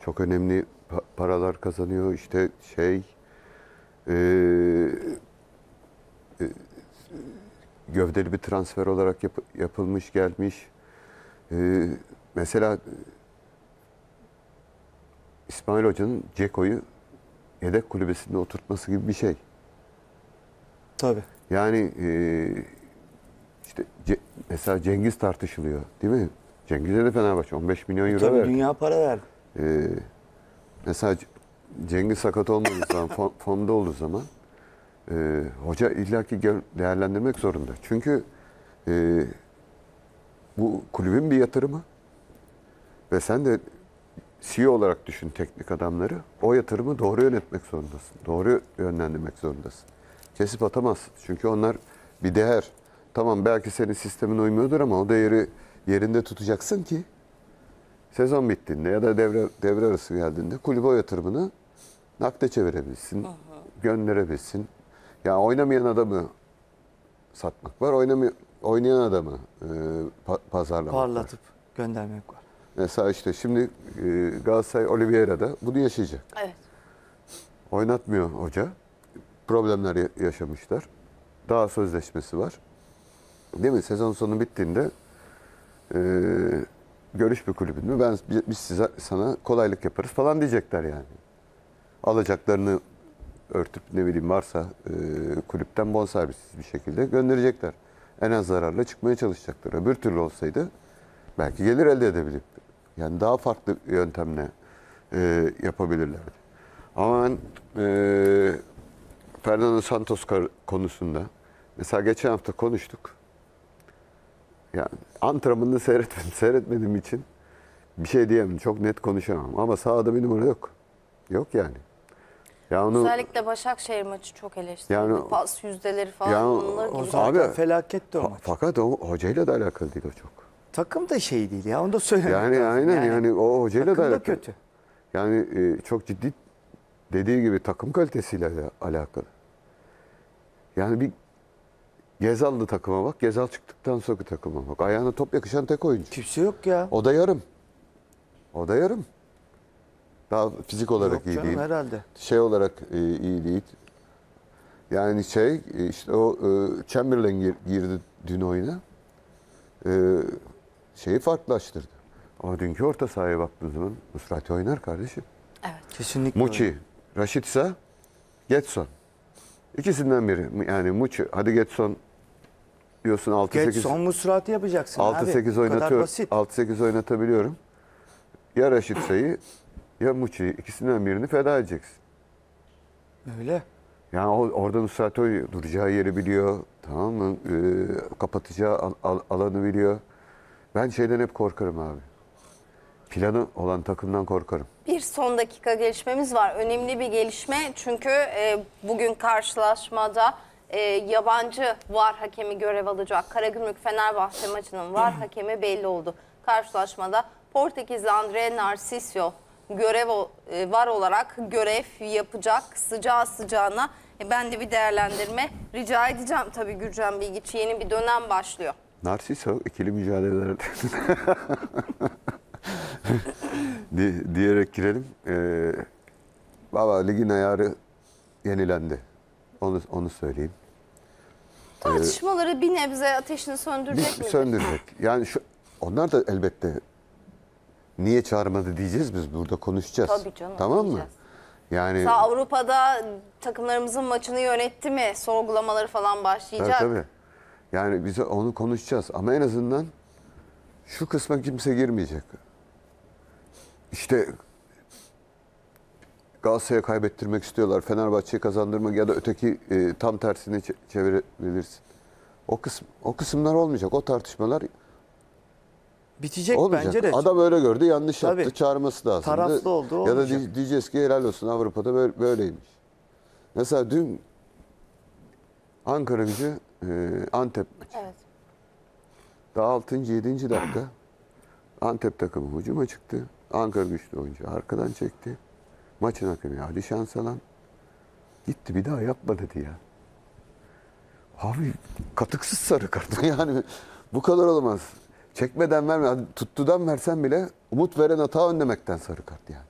Çok önemli paralar kazanıyor. İşte gövdeli bir transfer olarak yapılmış gelmiş. Mesela İsmail Hoca'nın Ceko'yu yedek kulübesinde oturtması gibi bir şey. Tabii. Yani işte mesela Cengiz tartışılıyor değil mi? Cengiz'e de Fenerbahçe 15 milyon euro verdi. Tabii dünya para verdi. Mesela Cengiz sakat olmadığı zaman, formda olduğu zaman hoca illaki değerlendirmek zorunda. Çünkü bu kulübün bir yatırımı ve sen de CEO olarak düşün teknik adamları. O yatırımı doğru yönetmek zorundasın. Doğru yönlendirmek zorundasın. Kesip atamazsın. Çünkü onlar bir değer. Tamam belki senin sistemin uymuyordur ama o değeri yerinde tutacaksın ki sezon bittiğinde ya da devre arası geldiğinde kulübe o yatırımını nakde çevirebilsin, gönderebilsin. Ya oynamayan adamı satmak var, oynayan adamı pazarlamak var. Parlatıp göndermek var. Mesela işte şimdi Galatasaray Oliveira'da bunu yaşayacak. Evet. Oynatmıyor hoca. Problemler yaşamışlar. Daha sözleşmesi var. Değil mi? Sezon sonu bittiğinde görüş bir kulübünü biz size, sana kolaylık yaparız falan diyecekler yani. Alacaklarını örtüp ne bileyim varsa kulüpten bonservisiz bir şekilde gönderecekler. En az zararla çıkmaya çalışacaklar. Öbür türlü olsaydı belki gelir elde edebilip yani daha farklı yöntemle yapabilirlerdi. Ama ben Fernando Santos konusunda mesela geçen hafta konuştuk. Yani antrenmanını seyretmediğim için bir şey diyemem. Çok net konuşamam. Ama sahada bir numara yok. Yok yani. Ya onu, özellikle Başakşehir maçı çok eleştirildi. Yani, pas yüzdeleri falan. Yani, o zaten abi, felaketti o maç. Fakat o hocayla da alakalı değil o çok. Takım da şey değil ya, onu da söylemek yani lazım. Aynen yani o hocayla da alakalı. Kötü. Yani çok ciddi dediği gibi takım kalitesiyle de alakalı. Yani bir Ghezzal'lı takıma bak, Ghezzal çıktıktan sonra takıma bak. Ayağına top yakışan tek oyuncu. Kimse yok ya. O da yarım. Daha fizik olarak yok iyi canım, değil. Herhalde. Şey olarak iyi değil. Yani işte o Chamberlain girdi dün oyuna. Şeyi farklılaştırdı. Ama dünkü orta sahaya baktığınız zaman Musrati oynar kardeşim. Evet, kesinlikle. Muçi, Raşitsa, Getson. İkisinden biri. Yani Muçi, hadi Getson diyorsun 6-8. Getson Musrati yapacaksın 6-8 oynatıyorum. 6-8 oynatabiliyorum. Ya Raşitsa'yı ya Muçi'yi, ikisinden birini feda edeceksin. Öyle. Yani orada Musrati duracağı yeri biliyor. Tamam mı? Kapatacağı alanı biliyor. Ben hep korkarım abi. Planı olan takımdan korkarım. Bir son dakika gelişmemiz var. Önemli bir gelişme. Çünkü bugün karşılaşmada yabancı VAR hakemi görev alacak. Karagümrük Fenerbahçe maçının VAR hakemi belli oldu. Karşılaşmada Portekizli André Narcisio VAR olarak görev yapacak sıcağı sıcağına. Ben de bir değerlendirme rica edeceğim tabii Gürcan Bilgiç. Yeni bir dönem başlıyor. Narciso ikili mücadeleler diyerek girelim. Baba ligin ayarı yenilendi. Onu söyleyeyim. Tartışmaları bir nebze ateşini söndürecek mi? Söndürecek. Yani onlar da elbette niye çağırmadı diyeceğiz, biz burada konuşacağız. Tabii canım. Tamam mı? Yani Avrupa'da takımlarımızın maçını yönetti mi sorgulamaları falan başlayacak. Tabii. Yani biz onu konuşacağız ama en azından şu kısma kimse girmeyecek. İşte Galatasaray'a kaybettirmek istiyorlar, Fenerbahçe'yi kazandırmak ya da öteki tam tersini çevirebilirsin. O kısımlar olmayacak. O tartışmalar bitecek olmayacak. Bence de. Adam öyle gördü, yanlış tabii yaptı, çağırması lazım. Taraflı oldu. Ya olmayacak. Da diyeceğiz ki helal olsun, Avrupa'da böyleymiş. Mesela dün Ankara Gücü Antep maçı. Evet. Daha 6. 7. dakika Antep takımı hücuma çıktı. Ankara Güçlü oyuncu arkadan çekti. Maçın hakemi Ali Şansalan gitti, bir daha yapma dedi ya. Abi katıksız sarı kart. Yani bu kadar olmaz. Çekmeden verme, tuttudan versen bile umut veren hata önlemekten sarı kart yani.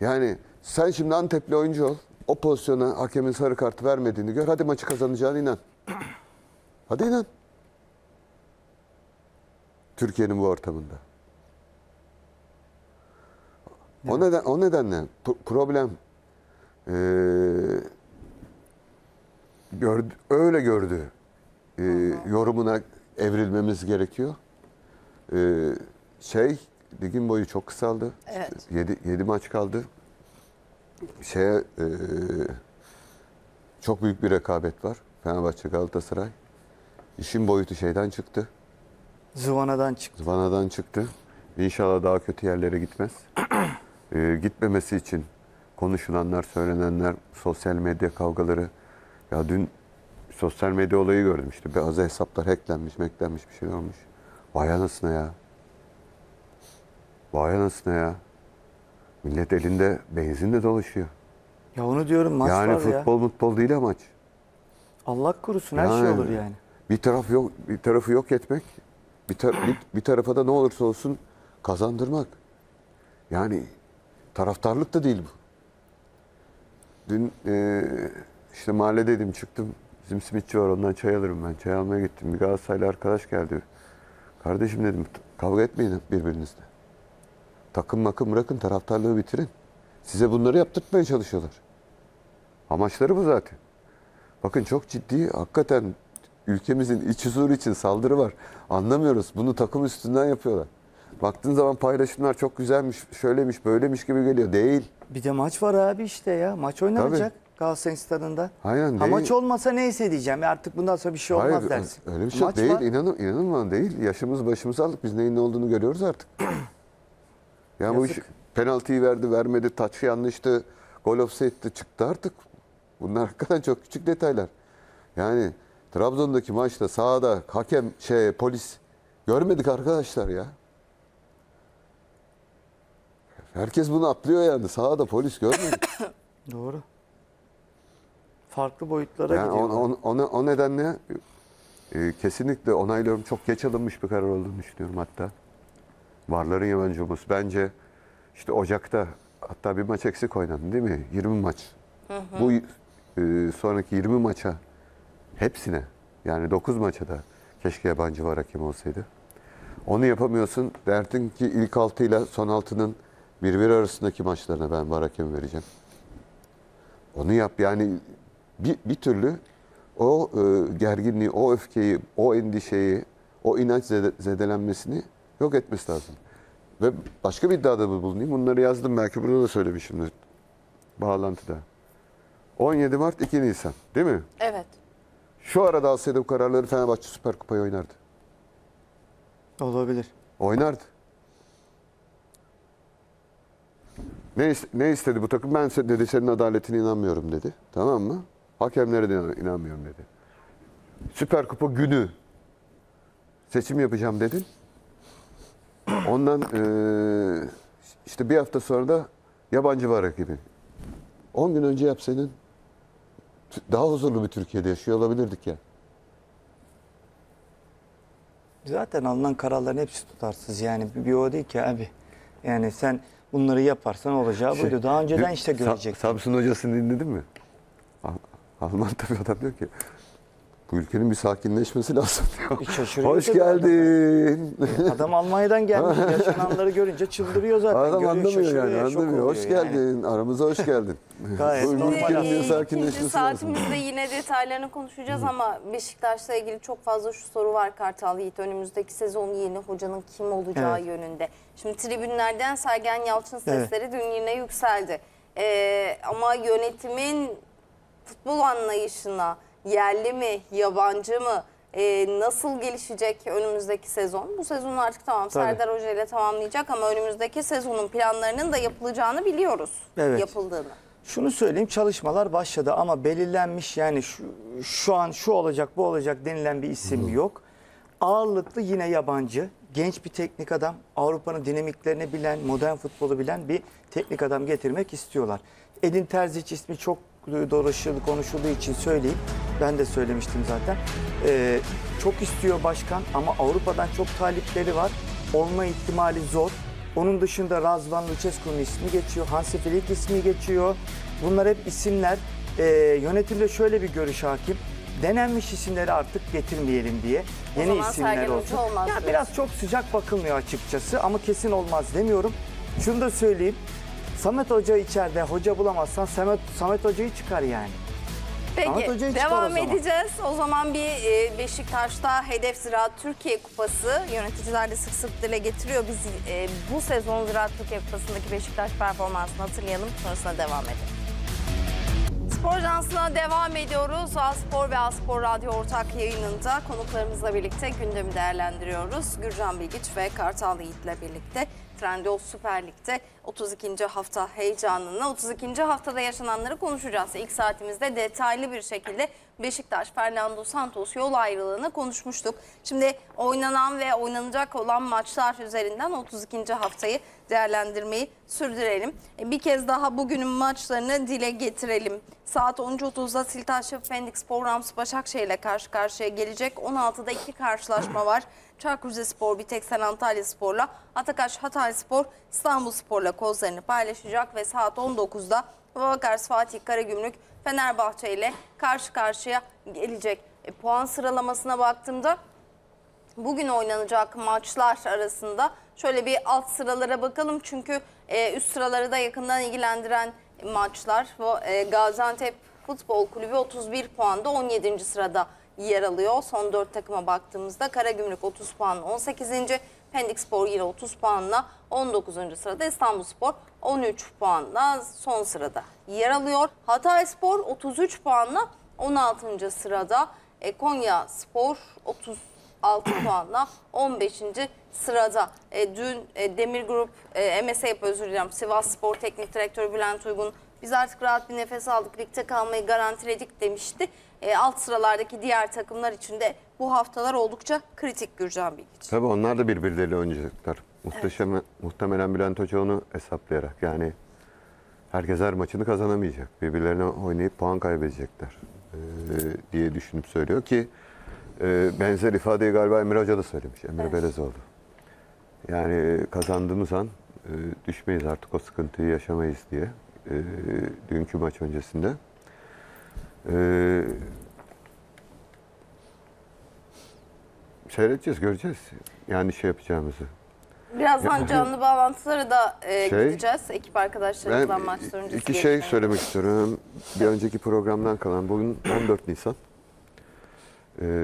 Yani sen şimdi Antepli oyuncu ol. O pozisyona hakemin sarı kartı vermediğini gör. Hadi maçı kazanacağına inan. Hadi inan. Türkiye'nin bu ortamında. Evet. O nedenle problem öyle gördü yorumuna evrilmemiz gerekiyor. Ligin boyu çok kısaldı. Evet. 7 maç kaldı. Çok büyük bir rekabet var. Fenerbahçe, Galatasaray. İşin boyutu şeyden çıktı. Zıvanadan çıktı. İnşallah daha kötü yerlere gitmez. Gitmemesi için konuşulanlar, söylenenler, sosyal medya kavgaları. Ya dün sosyal medya olayı gördüm işte. Bazı hesaplar hacklenmiş, bir şey olmuş. Vay anasına ya. Millet elinde benzinle dolaşıyor. Ya onu diyorum, maç yani var ya. Yani futbol değil amaç. Allah korusun, her şey olur yani. Bir tarafı yok etmek, bir tarafa da ne olursa olsun kazandırmak. Yani taraftarlık da değil bu. Dün işte mahalledeydim, çıktım. Bizim simitçi var, ondan çay alırım ben. Çay almaya gittim. Bir Galatasaraylı arkadaş geldi. Kardeşim dedim, kavga etmeyin birbirinizle. Takım makım bırakın, taraftarlığı bitirin. Size bunları yaptırtmaya çalışıyorlar. Amaçları bu zaten. Bakın çok ciddi, hakikaten ülkemizin iç huzuru için saldırı var. Anlamıyoruz. Bunu takım üstünden yapıyorlar. Baktığın zaman paylaşımlar çok güzelmiş, şöylemiş, böylemiş gibi geliyor. Değil. Bir de maç var abi işte ya. Maç oynanacak Galatasaray stadında. Aynen değil. Maç olmasa neyse diyeceğim. Artık bundan sonra bir şey olmaz dersin. Öyle bir şey maç değil. İnanın bana değil. Yaşımız başımızı aldık. Biz neyin ne olduğunu görüyoruz artık. Yani bu iş, penaltıyı verdi, vermedi, taçı yanlıştı, gol ofsayttı, çıktı artık. Bunlar hakikaten çok küçük detaylar. Yani Trabzon'daki maçta sahada hakem, polis görmedik arkadaşlar ya. Herkes bunu atlıyor yani. Sahada polis görmedik. Doğru. Farklı boyutlara yani gidiyor. O nedenle kesinlikle onaylıyorum. Çok geç alınmış bir karar olduğunu düşünüyorum hatta. Varların yabancı olması. Bence işte Ocak'ta hatta bir maç eksik oynandı değil mi? 20 maç. Hı. Bu sonraki 20 maça hepsine, yani 9 maça da keşke yabancı var hakem olsaydı. Onu yapamıyorsun. Derdin ki ilk 6 ile son 6'nın birbiri arasındaki maçlarına ben var hakem vereceğim. Onu yap. Yani bir türlü o gerginliği, o öfkeyi, o endişeyi, o inanç zedelenmesini yok etmesi lazım. Ve başka bir iddiada bulunayım. Bunları yazdım. Belki burada da söylemişimdir. Bağlantıda. 17 Mart 2 Nisan. Değil mi? Evet. Şu arada alsaydı bu kararları Fenerbahçe Süper Kupa'yı oynardı. Olabilir. Oynardı. Ne istedi bu takım? Ben dedi senin adaletine inanmıyorum dedi. Tamam mı? Hakemlere de inanmıyorum dedi. Süper Kupa günü seçim yapacağım dedin. Ondan işte bir hafta sonra da yabancı var rakibi. 10 gün önce yapsaydın daha huzurlu bir Türkiye'de yaşıyor olabilirdik ya. Zaten alınan kararların hepsi tutarsız yani. Bir o değil ki abi. Yani sen bunları yaparsan olacağı buydu. Daha önceden işte görecektin. Samsun hocasını dinledin mi? Alman tabii adam diyor ki bu ülkenin bir sakinleşmesi lazım diyor. Hoş geldin. Adam Almanya'dan gelmiş. Yaşananları görünce çıldırıyor zaten. Adam görüyor, anlamıyor yani. Anlamıyor. Hoş geldin. Yani. Aramıza hoş geldin. Gayet normal. İkinci saatimizde yine detaylarını konuşacağız ama Beşiktaş'la ilgili çok fazla şu soru var Kartal Yiğit. Önümüzdeki sezon yeni hocanın kim olacağı yönünde. Şimdi tribünlerden Sergen Yalçın sesleri dün yine yükseldi. Ama yönetimin futbol anlayışına... Yerli mi, yabancı mı, Nasıl gelişecek önümüzdeki sezon? Bu sezon artık tamam, tabii, Serdar Hoca ile tamamlayacak ama önümüzdeki sezonun planlarının da yapılacağını biliyoruz. Evet. Yapıldığını. Şunu söyleyeyim, çalışmalar başladı ama belirlenmiş, yani şu an şu olacak bu olacak denilen bir isim yok. Ağırlıklı yine yabancı, genç bir teknik adam, Avrupa'nın dinamiklerini bilen, modern futbolu bilen bir teknik adam getirmek istiyorlar. Edin Terzic ismi çok dolaşıldı, konuşulduğu için söyleyeyim. Ben de söylemiştim zaten. Çok istiyor başkan ama Avrupa'dan çok talipleri var. Olma ihtimali zor. Onun dışında Razvan Lucescu'nun ismi geçiyor. Hansi Flick ismi geçiyor. Bunlar hep isimler. Yönetimde şöyle bir görüş hakim. Denenmiş isimleri artık getirmeyelim diye. Yeni isimler olsun. Ya biraz çok sıcak bakılmıyor açıkçası ama kesin olmaz demiyorum. Şunu da söyleyeyim. Samet Hoca içeride, hoca bulamazsan Samet Hoca'yı çıkar yani. Peki, devam edeceğiz. O zaman bir Beşiktaş'ta Hedef Ziraat Türkiye Kupası, yöneticiler de sık sık dile getiriyor. Biz bu sezon Ziraat Türkiye Kupası'ndaki Beşiktaş performansını hatırlayalım, sonrasına devam edelim. Spor Ajansı'na devam ediyoruz. A-Spor ve A-Spor Radyo ortak yayınında konuklarımızla birlikte gündemi değerlendiriyoruz. Gürcan Bilgiç ve Kartal Yiğit'le birlikte Trendyol Süper Lig'de 32. hafta heyecanını, 32. haftada yaşananları konuşacağız. İlk saatimizde detaylı bir şekilde Beşiktaş, Fernando Santos yol ayrılığını konuşmuştuk. Şimdi oynanan ve oynanacak olan maçlar üzerinden 32. haftayı değerlendirmeyi sürdürelim. Bir kez daha bugünün maçlarını dile getirelim. Saat 13.30'da Siltaş Yapı Pendikspor, Rams Başakşehir ile karşı karşıya gelecek. 16'da iki karşılaşma var. Çaykur Rizespor bir tek sen Antalyaspor'la, Atakaş Hatayspor İstanbul Spor'la kozlarını paylaşacak ve saat 19'da Babakars Fatih Karagümrük Fenerbahçe ile karşı karşıya gelecek. Puan sıralamasına baktığımda bugün oynanacak maçlar arasında şöyle bir alt sıralara bakalım çünkü üst sıraları da yakından ilgilendiren maçlar. Gaziantep Futbol Kulübü 31 puanda 17. sırada yer alıyor. Son 4 takıma baktığımızda Karagümrük 30 puanla 18. Pendikspor yine 30 puanla 19. sırada. İstanbulspor 13 puanla son sırada yer alıyor. Hatayspor 33 puanla 16. sırada. Konyaspor 36 puanla 15. sırada. Dün Demir Grup MSAP, özür dilerim, Sivasspor Teknik Direktörü Bülent Uygun biz artık rahat bir nefes aldık, ligde kalmayı garantiledik demişti. Alt sıralardaki diğer takımlar için de bu haftalar oldukça kritik Gürcan Bilgiç. Tabii onlar da birbirleriyle oynayacaklar. Muhteşem, evet. Muhtemelen Bülent Hoca onu hesaplayarak, yani herkes her maçını kazanamayacak. Birbirlerine oynayıp puan kaybedecekler diye düşünüp söylüyor ki benzer ifadeyi galiba Emre Hoca da söylemiş. Emre, evet, Belezoğlu. Yani kazandığımız an düşmeyiz artık, o sıkıntıyı yaşamayız diye. Dünkü maç öncesinde. Seyredeceğiz, göreceğiz. Yani şey yapacağımızı. Birazdan yani, canlı bağlantılara da gideceğiz. Ekip arkadaşlarımızdan maçlar öncesi. İki şey söylemek istiyorum. Bir önceki programdan kalan. Bugün 14 Nisan.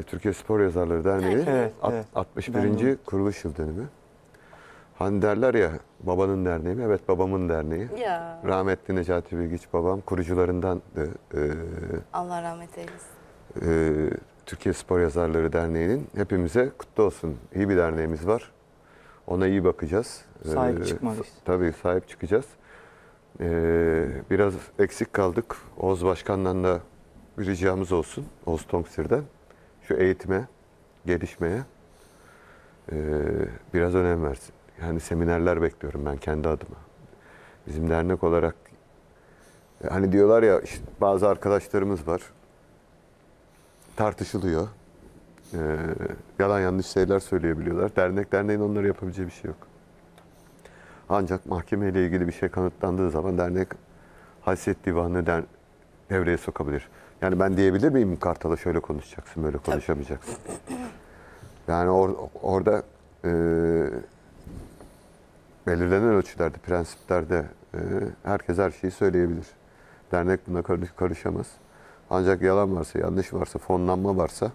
Türkiye Spor Yazarları Derneği. Evet, evet. 61. kuruluş yıl dönümü. Hani derler ya, babanın derneği mi? Evet, babamın derneği. Ya. Rahmetli Necati Bilgiç babam kurucularından. Allah rahmet eylesin. Türkiye Spor Yazarları Derneği'nin hepimize kutlu olsun. İyi bir derneğimiz var. Ona iyi bakacağız. Sahip çıkmalıyız. Tabii sahip çıkacağız. Biraz eksik kaldık. Oğuz Başkan'dan da bir ricamız olsun. Oğuz Tongsir'den. Şu eğitime, gelişmeye biraz önem versin. Yani seminerler bekliyorum ben kendi adıma. Bizim dernek olarak hani diyorlar ya, işte bazı arkadaşlarımız var. Tartışılıyor. Yalan yanlış şeyler söyleyebiliyorlar. Derneğin onları yapabileceği bir şey yok. Ancak mahkemeyle ilgili bir şey kanıtlandığı zaman dernek haysiyet divanını devreye sokabilir. Yani ben diyebilir miyim Kartal'a şöyle konuşacaksın, böyle konuşamayacaksın. Yani orada belirlenen ölçülerde, prensiplerde herkes her şeyi söyleyebilir. Dernek buna karışamaz. Ancak yalan varsa, yanlış varsa, fonlanma varsa,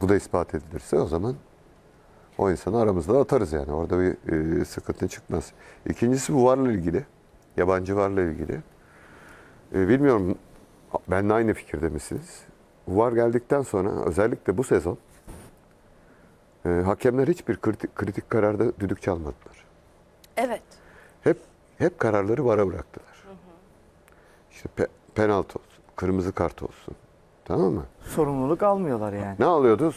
bu da ispat edilirse o zaman o insanı aramızdan atarız yani. Orada bir sıkıntı çıkmaz. İkincisi bu varla ilgili, yabancı varla ilgili. Bilmiyorum, benimle aynı fikirde misiniz? VAR geldikten sonra özellikle bu sezon hakemler hiçbir kritik kararda düdük çalmadılar. Evet. Hep kararları VAR'a bıraktılar. Hı hı. İşte penaltı olsun, kırmızı kart olsun. Tamam mı? Sorumluluk almıyorlar yani. Ne alıyordu?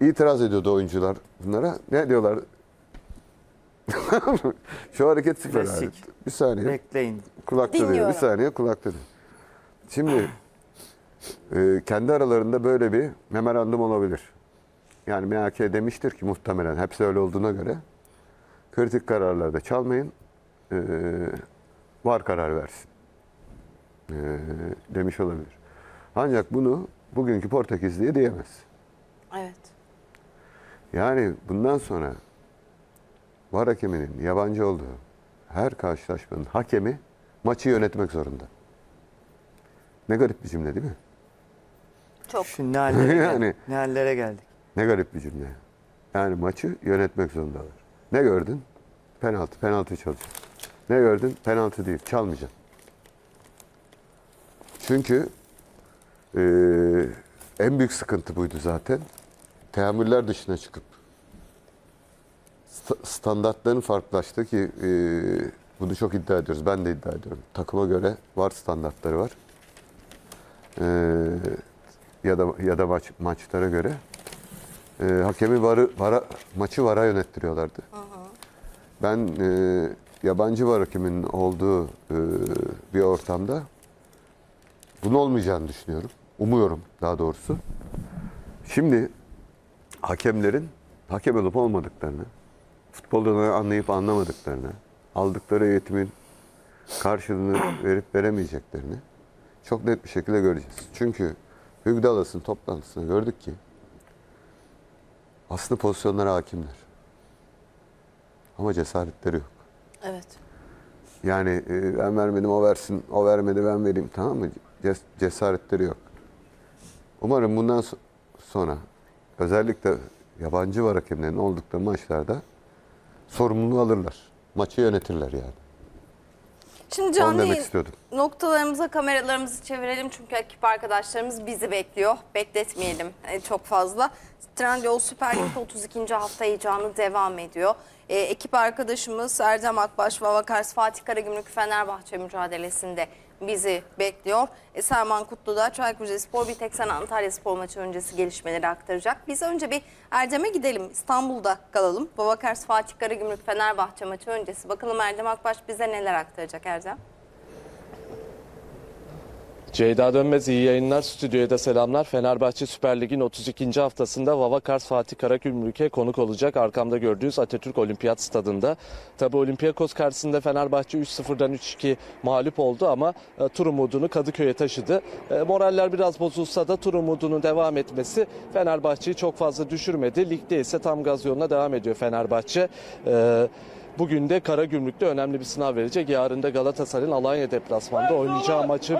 İtiraz ediyordu oyuncular bunlara. Ne diyorlar? Şu hareket süper hareket. Bir saniye. Bekleyin. Kulakta diyor. Bir saniye kulakta diyor. Şimdi kendi aralarında böyle bir memorandum olabilir. Yani MHK demiştir ki muhtemelen hepsi öyle olduğuna göre kritik kararlarda çalmayın, VAR karar versin demiş olabilir. Ancak bunu bugünkü Portekizli'ye diyemez. Evet. Yani bundan sonra VAR hakeminin yabancı olduğu her karşılaşmanın hakemi maçı yönetmek zorunda. Ne garip bir cümle değil mi? Çok. Şimdi ne hallere, yani, ne hallere geldik. Ne garip bir cümle. Yani maçı yönetmek zorundalar. Ne gördün? Penaltı. Penaltı çalacak. Ne gördün? Penaltı değil. Çalmayacaksın. Çünkü en büyük sıkıntı buydu zaten. Teamüller dışına çıkıp standartların farklılaştı ki bunu çok iddia ediyoruz. Ben de iddia ediyorum. Takıma göre VAR standartları var. Ya da maçlara göre hakemi maçı VAR'a yönettiriyorlardı. Aha. Ben yabancı VAR hakemin olduğu bir ortamda bunun olmayacağını düşünüyorum. Umuyorum daha doğrusu. Şimdi hakemlerin hakem olup olmadıklarını, futboldan anlayıp anlamadıklarını, aldıkları eğitimin karşılığını verip veremeyeceklerini çok net bir şekilde göreceğiz. Çünkü Hügdalas'ın toplantısında gördük ki aslında pozisyonlara hakimler. Ama cesaretleri yok. Evet. Yani ben vermedim o versin, o vermedi ben vereyim, tamam mı? Cesaretleri yok. Umarım bundan sonra özellikle yabancı VAR hakemlerinin oldukları maçlarda sorumluluğu alırlar. Maçı yönetirler yani. Şimdi canlı noktalarımıza kameralarımızı çevirelim çünkü ekip arkadaşlarımız bizi bekliyor. Bekletmeyelim çok fazla. Trendyol Süper Lig'de 32. hafta heyecanı devam ediyor. Ekip arkadaşımız Erdem Akbaş, Babakars, Fatih Karagümrük, Fenerbahçe mücadelesinde bizi bekliyor. Serman Kutlu da Çaykur Rizespor bir tek sana Antalyaspor maçı öncesi gelişmeleri aktaracak. Biz önce bir Erdem'e gidelim. İstanbul'da kalalım. Babakars, Fatih Karagümrük, Fenerbahçe maçı öncesi. Bakalım Erdem Akbaş bize neler aktaracak Erdem? Ceyda Dönmez iyi yayınlar. Stüdyoya da selamlar. Fenerbahçe Süper Lig'in 32. haftasında Babakars Fatih Karagümrük'e konuk olacak. Arkamda gördüğünüz Atatürk Olimpiyat Stadı'nda. Tabi Olympiakos karşısında Fenerbahçe 3-0'dan 3-2 mağlup oldu ama tur umudunu Kadıköy'e taşıdı. Moraller biraz bozulsa da tur umudunun devam etmesi Fenerbahçe'yi çok fazla düşürmedi. Ligde ise tam gaz yoluna devam ediyor Fenerbahçe. Bugün de Karagümrük'te önemli bir sınav verecek. Yarın da Galatasaray'ın Alanya deplasmanında oynayacağı maçı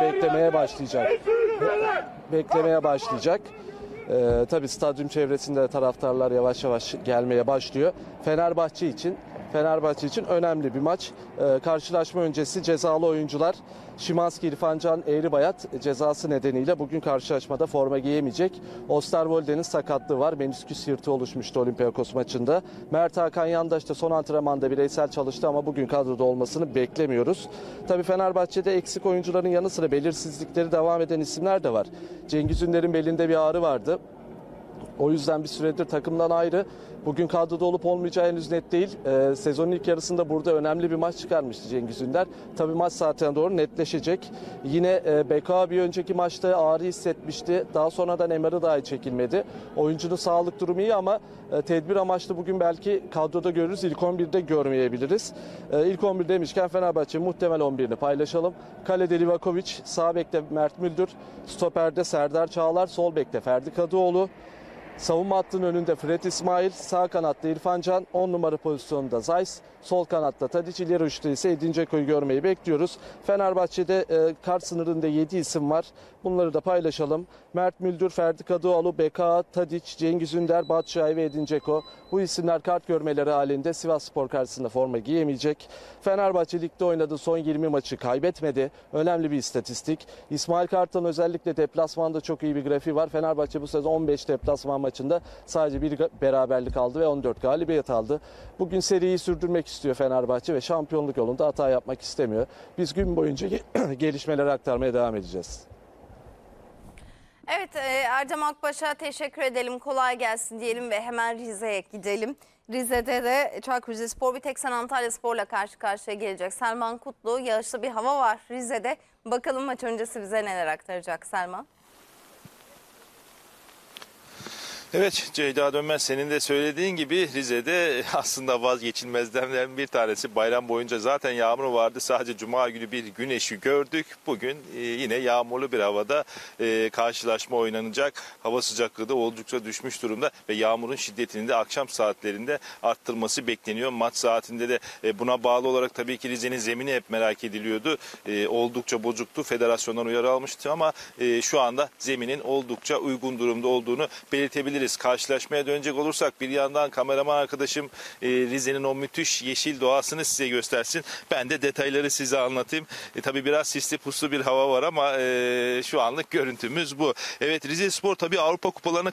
beklemeye başlayacak. Tabii stadyum çevresinde taraftarlar yavaş yavaş gelmeye başlıyor. Fenerbahçe için önemli bir maç. Karşılaşma öncesi cezalı oyuncular Şimanski, İrfan Can Eğribayat cezası nedeniyle bugün karşılaşmada forma giyemeyecek. Osterwolde'nin sakatlığı var. Menisküs yırtığı oluşmuştu Olympiakos maçında. Mert Hakan Yandaş da son antrenmanda bireysel çalıştı ama bugün kadroda olmasını beklemiyoruz. Tabii Fenerbahçe'de eksik oyuncuların yanı sıra belirsizlikleri devam eden isimler de var. Cengiz Ünder'in belinde bir ağrı vardı. O yüzden bir süredir takımdan ayrı. Bugün kadroda olup olmayacağı henüz net değil. Sezonun ilk yarısında burada önemli bir maç çıkarmıştı Cengiz Ünder. Tabii maç saatine doğru netleşecek. Yine Beka bir önceki maçta ağrı hissetmişti. Daha sonradan MR'ı dahi çekilmedi. Oyuncunun sağlık durumu iyi ama tedbir amaçlı bugün belki kadroda görürüz. İlk 11'de görmeyebiliriz. İlk 11 demişken Fenerbahçe muhtemel 11'ini paylaşalım. Kalede Livakovic, sağ bekte Mert Müldür, stoperde Serdar Çağlar, sol bekte Ferdi Kadıoğlu. Savunma hattının önünde Fred İsmail, sağ kanatta İrfan Can, 10 numara pozisyonunda Zais, sol kanatta Tadic, ileri uçta ise Edin Dzeko'yu görmeyi bekliyoruz. Fenerbahçe'de kart sınırında 7 isim var. Bunları da paylaşalım. Mert Müldür, Ferdi Kadıoğlu, Beka, Tadic, Cengiz Ünder, Batu Şahin ve Edin Dzeko. Bu isimler kart görmeleri halinde Sivasspor karşısında forma giyemeyecek. Fenerbahçe ligde oynadığı son 20 maçı kaybetmedi. Önemli bir istatistik. İsmail Kartal'ın özellikle deplasmanda çok iyi bir grafiği var. Fenerbahçe bu sezon 15 deplasman maçında sadece bir beraberlik aldı ve 14 galibiyet aldı. Bugün seriyi sürdürmek istiyor Fenerbahçe ve şampiyonluk yolunda hata yapmak istemiyor. Biz gün boyunca gelişmeleri aktarmaya devam edeceğiz. Evet, Erdem Akbaş'a teşekkür edelim. Kolay gelsin diyelim ve hemen Rize'ye gidelim. Rize'de de Çaykur Rizespor bir tek sen Antalyaspor'la karşı karşıya gelecek. Selman Kutlu, yağışlı bir hava var Rize'de. Bakalım maç öncesi bize neler aktaracak Selman? Evet Ceyda Dönmez, senin de söylediğin gibi Rize'de aslında vazgeçilmezlerden bir tanesi. Bayram boyunca zaten yağmur vardı. Sadece cuma günü bir güneşi gördük. Bugün yine yağmurlu bir havada karşılaşma oynanacak. Hava sıcaklığı da oldukça düşmüş durumda ve yağmurun şiddetini de akşam saatlerinde arttırması bekleniyor. Maç saatinde de buna bağlı olarak tabii ki Rize'nin zemini hep merak ediliyordu. Oldukça bozuktu. Federasyondan uyarı almıştı ama şu anda zeminin oldukça uygun durumda olduğunu belirtebiliriz. Karşılaşmaya dönecek olursak bir yandan kameraman arkadaşım Rize'nin o müthiş yeşil doğasını size göstersin. Ben de detayları size anlatayım. Tabii biraz sisli puslu bir hava var ama şu anlık görüntümüz bu. Evet, Rizespor tabii Avrupa kupalarına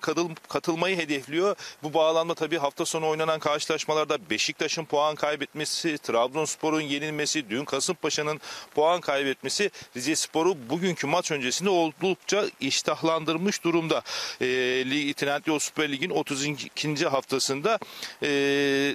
katılmayı hedefliyor. Bu bağlamda tabii hafta sonu oynanan karşılaşmalarda Beşiktaş'ın puan kaybetmesi, Trabzonspor'un yenilmesi, dün Kasımpaşa'nın puan kaybetmesi Rizespor'u bugünkü maç öncesinde oldukça iştahlandırmış durumda. Süper Lig'in 32. haftasında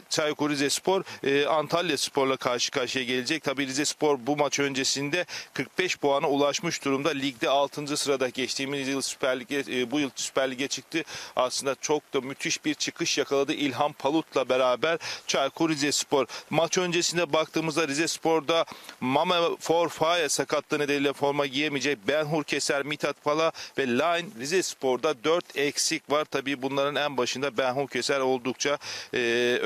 Çaykur Rizespor Antalyaspor'la karşı karşıya gelecek. Tabii Rizespor bu maç öncesinde 45 puana ulaşmış durumda. Ligde 6. sırada, geçtiğimiz yıl Süper Lig'e bu yıl Süper Lig'e çıktı. Aslında çok da müthiş bir çıkış yakaladı İlhan Palut'la beraber Çaykur Rizespor. Maç öncesinde baktığımızda Rizespor'da Mame Forfaya sakatlığı nedeniyle forma giyemeyecek. Benhur Keser, Mithat Pala ve Line Rizespor'da 4 eksik var. Tabii bunların en başında Benhur Keser oldukça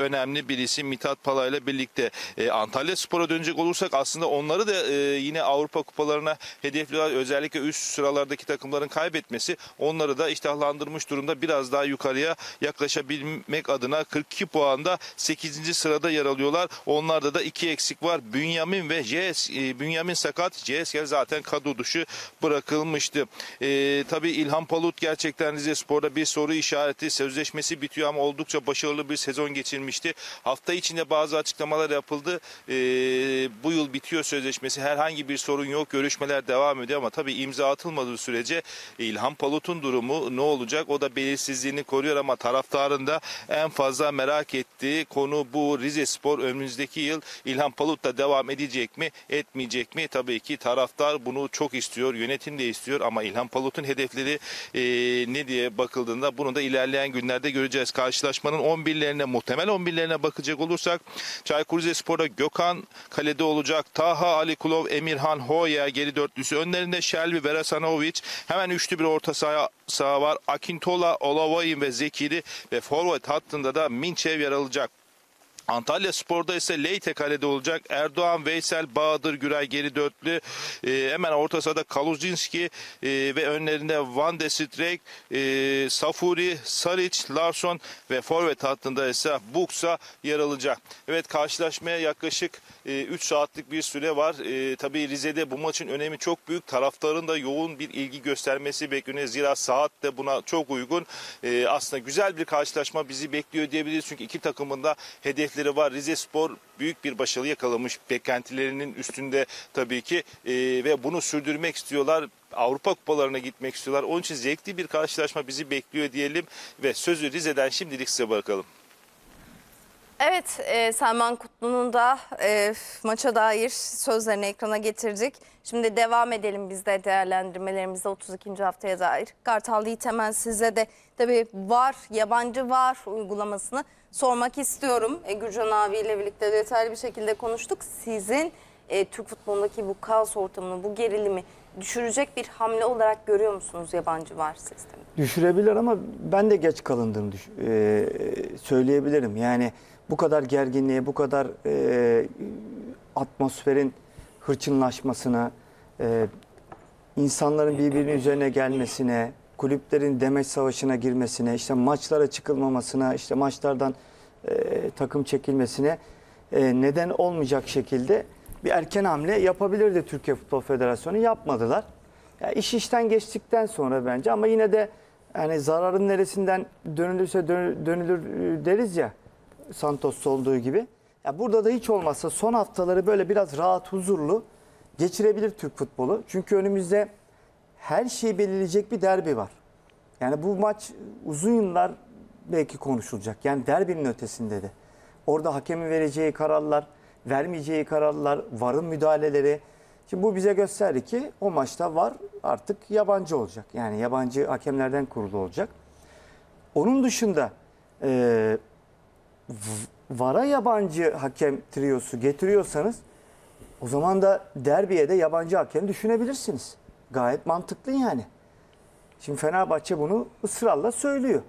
önemli bir isim. Mithat Pala ile birlikte Antalyaspor'a dönecek olursak aslında onları da yine Avrupa kupalarına hedefliyorlar. Özellikle üst sıralardaki takımların kaybetmesi onları da iştahlandırmış durumda. Biraz daha yukarıya yaklaşabilmek adına 42 puanda 8. sırada yer alıyorlar. Onlarda da 2 eksik var. Bünyamin ve JS. Bünyamin sakat. JS zaten kadro dışı bırakılmıştı. Tabii İlhan Palut gerçekten Rizespor'da bir soru işareti, sözleşmesi bitiyor ama oldukça başarılı bir sezon geçirmişti. Hafta içinde bazı açıklamalar yapıldı. Bu yıl bitiyor sözleşmesi. Herhangi bir sorun yok. Görüşmeler devam ediyor ama tabii imza atılmadığı sürece İlhan Palut'un durumu ne olacak? O da belirsizliğini koruyor ama taraftarın da en fazla merak ettiği konu bu. Rizespor önümüzdeki yıl İlhan Palut'la devam edecek mi, etmeyecek mi? Tabii ki taraftar bunu çok istiyor. Yönetim de istiyor ama İlhan Palut'un hedefleri ne diye bakıldığında bunu da ilerleyen günlerde göreceğiz. Karşılaşmanın 11'lerine, muhtemel 11'lerine bakacak olursak Çaykur Rizespor'da Gökhan kalede olacak. Taha, Ali Kulov, Emirhan, Hoya geri dörtlüsü. Önlerinde Şelvi, Verasanovic. Hemen üçlü bir orta saha var. Akintola, Olavayin ve Zekiri ve forvet hattında da Minçev yer alacak. Antalyaspor'da ise Leyte kalede olacak. Erdoğan, Veysel, Bahadır, Güray geri dörtlü. Hemen orta sahada Kaluzinski ve önlerinde Van de Strijk, Safuri, Saric, Larsson ve forvet hattında ise Buksa yer alacak. Evet, karşılaşmaya yaklaşık 3 saatlik bir süre var. Tabii Rize'de bu maçın önemi çok büyük. Taraftarın da yoğun bir ilgi göstermesi bekleniyor. Zira saat de buna çok uygun. Aslında güzel bir karşılaşma bizi bekliyor diyebiliriz. Çünkü iki takımın da hedefleri var. Rizespor büyük bir başarı yakalamış. Beklentilerinin üstünde tabii ki ve bunu sürdürmek istiyorlar. Avrupa kupalarına gitmek istiyorlar. Onun için zevkli bir karşılaşma bizi bekliyor diyelim ve sözü Rize'den şimdilik size bırakalım. Evet, Selman Kutlu'nun da maça dair sözlerini ekrana getirdik. Şimdi devam edelim biz de değerlendirmelerimizde 32. haftaya dair. Kartal Yiğit, hemen size de tabii VAR, yabancı VAR uygulamasını sormak istiyorum. Gürcan abiyle birlikte detaylı bir şekilde konuştuk. Sizin Türk futbolundaki bu kaos ortamını, bu gerilimi düşürecek bir hamle olarak görüyor musunuz yabancı VAR sistemi? Düşürebilir ama ben de geç kalındığını söyleyebilirim. Yani bu kadar gerginliğe, bu kadar atmosferin hırçınlaşmasına, insanların birbirinin üzerine gelmesine, kulüplerin demeç savaşına girmesine, işte maçlara çıkılmamasına, işte maçlardan takım çekilmesine neden olmayacak şekilde bir erken hamle yapabilirdi Türkiye Futbol Federasyonu. Yapmadılar. Yani iş işten geçtikten sonra bence, ama yine de yani zararın neresinden dönülürse dönülür deriz ya, Santos olduğu gibi. Ya burada da hiç olmazsa son haftaları böyle biraz rahat, huzurlu geçirebilir Türk futbolu. Çünkü önümüzde her şeyi belirleyecek bir derbi var. Yani bu maç uzun yıllar belki konuşulacak. Yani derbinin ötesinde de. Orada hakemin vereceği kararlar, vermeyeceği kararlar, VAR'ın müdahaleleri. Şimdi bu bize gösterdi ki o maçta VAR artık yabancı olacak. Yani yabancı hakemlerden kurulu olacak. Onun dışında VAR'a yabancı hakem triosu getiriyorsanız, o zaman da derbiye de yabancı hakem düşünebilirsiniz. Gayet mantıklı yani. Şimdi Fenerbahçe bunu ısrarla söylüyor.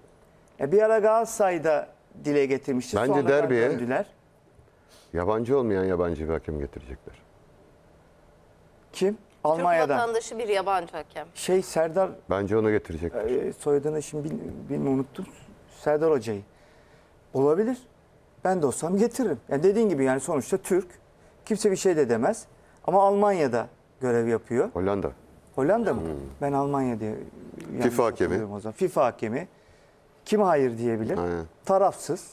Bir ara Galatasaray'da dile getirmişti. Bence derbiye yabancı olmayan yabancı bir hakem getirecekler. Kim? Almanya'dan. Türk vatandaşı bir yabancı hakem. Serdar. Bence onu getirecekler. Soyadını şimdi bilmiyorum, unuttum. Serdar Hoca'yı. Olabilir. Ben de olsam getiririm. Yani dediğin gibi yani sonuçta Türk. Kimse bir şey de demez. Ama Almanya'da görev yapıyor. Hollanda. Hollanda mı? Hmm. Ben Almanya diye. FIFA hakemi. FIFA hakemi. Kim hayır diyebilir? Aynen. Tarafsız.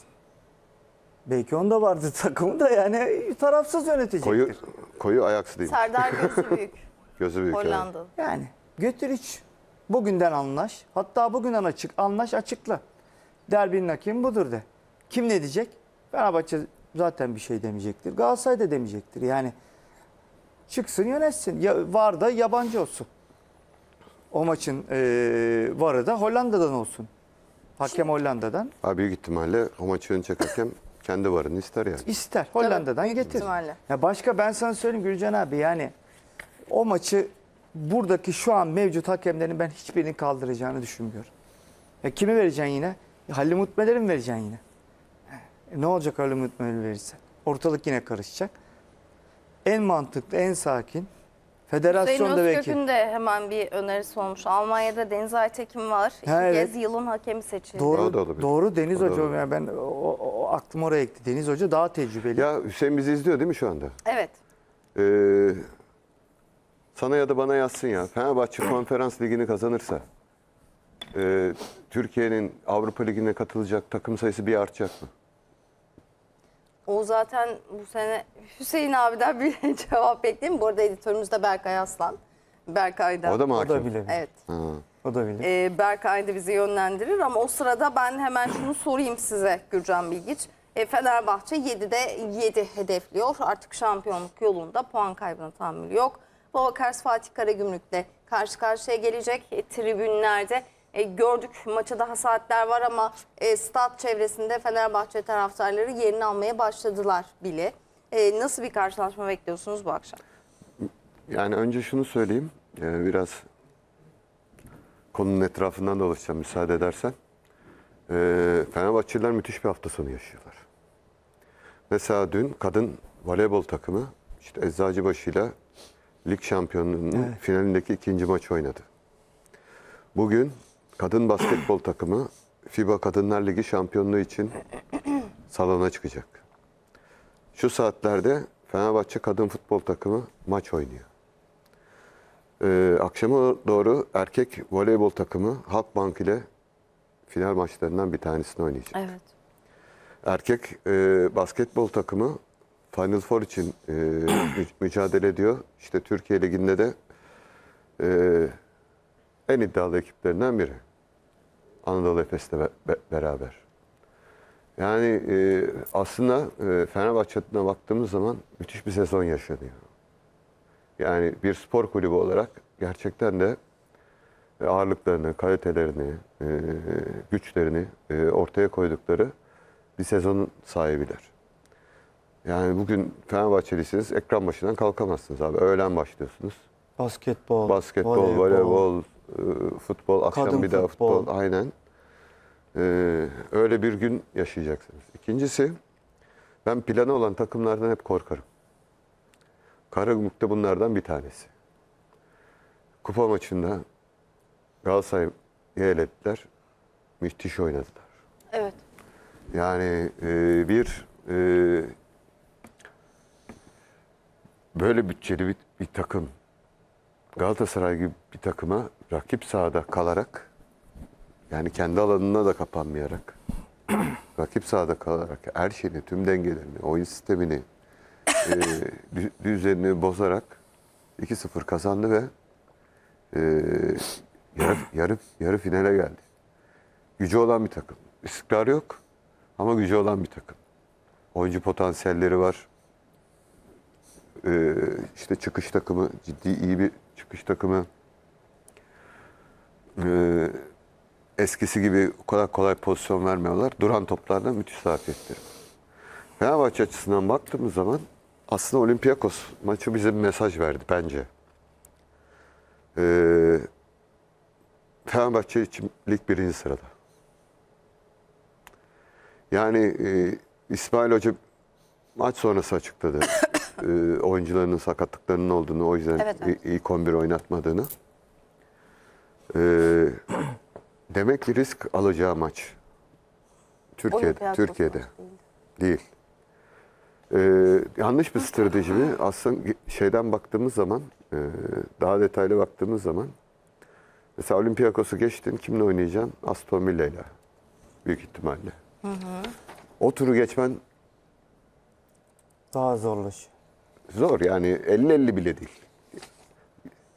Belki onda vardı takımı da, yani tarafsız yönetecektir. Koyu ayaksı değil. Serdar gözü büyük. Gözü büyük. Hollanda. Yani götür hiç. Bugünden anlaş. Hatta bugünden açıkla. Derbinin hakemi budur de. Kim ne diyecek? Fenerbahçe zaten bir şey demeyecektir. Galatasaray da demeyecektir. Yani çıksın yönetsin. Ya, VAR da yabancı olsun. O maçın VAR'ı da Hollanda'dan olsun. Hakem Hollanda'dan. Büyük ihtimalle o maçı yönetecek hakem kendi VAR'ını ister yani. İster. Hollanda'dan evet, getir. Ya başka ben sana söyleyeyim Gürcan abi, yani o maçı buradaki şu an mevcut hakemlerin ben hiçbirini kaldıracağını düşünmüyorum. Ya kimi vereceksin yine? Halil Mutmeler'i mi vereceksin yine? Ne olacak Halil Mutmeler'i verirsen? Ortalık yine karışacak. En mantıklı, en sakin. Federasyonda belki. Hüseyin Özkök'ün de hemen bir önerisi olmuş. Almanya'da Deniz Aytekin var. İki kez yılın hakemi seçildi. Doğru. Deniz Hoca. Yani ben aklım oraya gitti. Deniz Hoca daha tecrübeli. Ya Hüseyin bizi izliyor değil mi şu anda? Evet. Sana ya da bana yazsın ya. Fenerbahçe Konferans Ligi'ni kazanırsa Türkiye'nin Avrupa Ligi'ne katılacak takım sayısı bir artacak mı? O zaten bu sene Hüseyin abiden bir cevap bekleyeyim. Bu arada editörümüz de Berkay Aslan. Berkay'da. O da mı hakim? O da bilir. Evet. O da bilir. Berkay da bizi yönlendirir ama o sırada ben hemen şunu sorayım size Gürcan Bilgiç. Fenerbahçe 7'de 7 hedefliyor. Artık şampiyonluk yolunda, puan kaybına tahammül yok. Babakars Fatih Karagümrük'le karşı karşıya gelecek. Tribünlerde gördük, maça daha saatler var ama stat çevresinde Fenerbahçe taraftarları yerini almaya başladılar bile. Nasıl bir karşılaşma bekliyorsunuz bu akşam? Yani önce şunu söyleyeyim. Biraz konunun etrafından dolaşacağım müsaade edersen. Fenerbahçeliler müthiş bir hafta sonu yaşıyorlar. Mesela dün kadın voleybol takımı işte Eczacıbaşı'yla lig şampiyonluğunun finalindeki ikinci maç oynadı. Bugün kadın basketbol takımı FIBA Kadınlar Ligi şampiyonluğu için salona çıkacak. Şu saatlerde Fenerbahçe kadın futbol takımı maç oynuyor. Akşama doğru erkek voleybol takımı Halkbank ile final maçlarından bir tanesini oynayacak. Evet. Erkek basketbol takımı Final Four için mücadele ediyor. İşte Türkiye Ligi'nde de en iddialı ekiplerinden biri. Anadolu Efes'le beraber. Yani aslında Fenerbahçe adına baktığımız zaman müthiş bir sezon yaşanıyor. Yani bir spor kulübü olarak gerçekten de ağırlıklarını, kalitelerini, güçlerini ortaya koydukları bir sezonun sahibiler. Yani bugün Fenerbahçelisiniz, ekran başından kalkamazsınız abi. Öğlen başlıyorsunuz. Basketbol, voleybol, futbol, akşam kadın bir futbol. Daha futbol. Aynen. Öyle bir gün yaşayacaksınız. İkincisi, ben planı olan takımlardan hep korkarım. Karagümrük de bunlardan bir tanesi. Kupa maçında Galatasaray'ı yelettiler. Müthiş oynadılar. Evet. Yani böyle bütçeli bir takım, Galatasaray gibi bir takıma rakip sahada kalarak, yani kendi alanına da kapanmayarak, rakip sahada kalarak her şeyini, tüm dengelerini, oyun sistemini, düzenini bozarak 2-0 kazandı ve yarı finale geldi. Gücü olan bir takım. İstikrar yok ama gücü olan bir takım. Oyuncu potansiyelleri var. İşte çıkış takımı, ciddi iyi bir çıkış takımı. Eskisi gibi kolay kolay pozisyon vermiyorlar. Duran toplarda müthiş sahipleri. Fenerbahçe açısından baktığımız zaman aslında Olympiakos maçı bize bir mesaj verdi bence. Fenerbahçe için lig 1. sırada. Yani İsmail Hoca maç sonrası açıkladı. Oyuncularının sakatlıklarının olduğunu, o yüzden evet. ilk 11 oynatmadığını. Demek ki risk alacağı maç Türkiye'de değil. Yanlış bir strateji mi? Aslında şeyden baktığımız zaman, daha detaylı baktığımız zaman, mesela Olympiakos'u geçtin, kimle oynayacaksın? Aston Villa'yla büyük ihtimalle. Hı hı. O turu geçmen daha zorlaşıyor. Zor yani, 50-50 bile değil.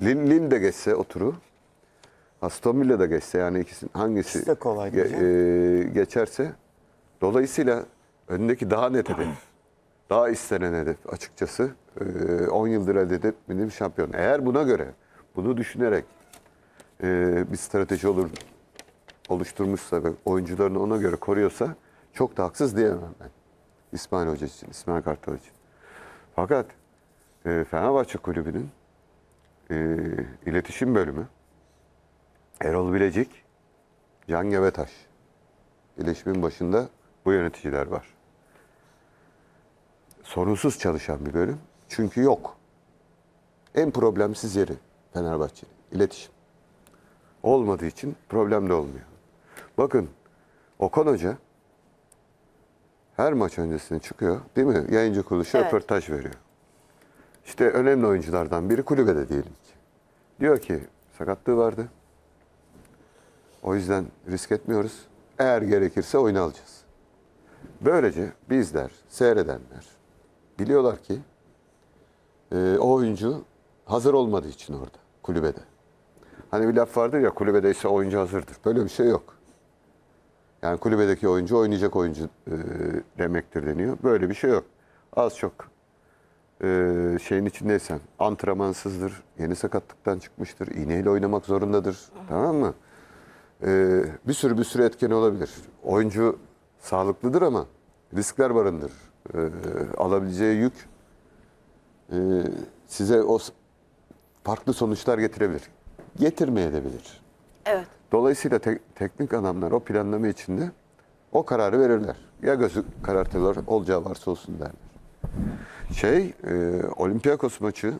Lille de geçse o turu, Aston Villa da geçse, yani ikisinin hangisi işte kolay geçerse, dolayısıyla önündeki daha net hedef, daha istenen hedef açıkçası. 10 yıldır elde etmediğim şampiyon. Eğer buna göre, bunu düşünerek bir strateji oluşturmuşsa ve oyuncularını ona göre koruyorsa çok da haksız diyemem ben. İsmail Hoca için, İsmail Kartal için. Fakat Fenerbahçe Kulübü'nün iletişim bölümü, Erol Bilecik, Can Gevetaş. İletişimin başında bu yöneticiler var. Sorunsuz çalışan bir bölüm. Çünkü yok. En problemsiz yeri Fenerbahçe'nin iletişim. Olmadığı için problem de olmuyor. Bakın, Okan Hoca her maç öncesine çıkıyor, değil mi? Yayıncı kuruluşa evet. röportaj veriyor. İşte önemli oyunculardan biri kulübede diyelim ki. Diyor ki sakatlığı vardı. O yüzden risk etmiyoruz. Eğer gerekirse oyunu alacağız. Böylece bizler, seyredenler biliyorlar ki o oyuncu hazır olmadığı için orada, kulübede. Hani bir laf vardır ya, kulübedeyse oyuncu hazırdır. Böyle bir şey yok. Yani kulübedeki oyuncu oynayacak oyuncu demektir deniyor. Böyle bir şey yok. Az çok şeyin içindeysen, antrenmansızdır, yeni sakatlıktan çıkmıştır, iğneyle oynamak zorundadır. Tamam mı? Bir sürü etkeni olabilir. Oyuncu sağlıklıdır ama riskler barındırır. Alabileceği yük size o farklı sonuçlar getirebilir. Getirmeyebilir. Evet. Dolayısıyla teknik adamlar o planlama içinde o kararı verirler. Ya gözü karartırlar, olacağı varsa olsun derler. Olympiakos maçı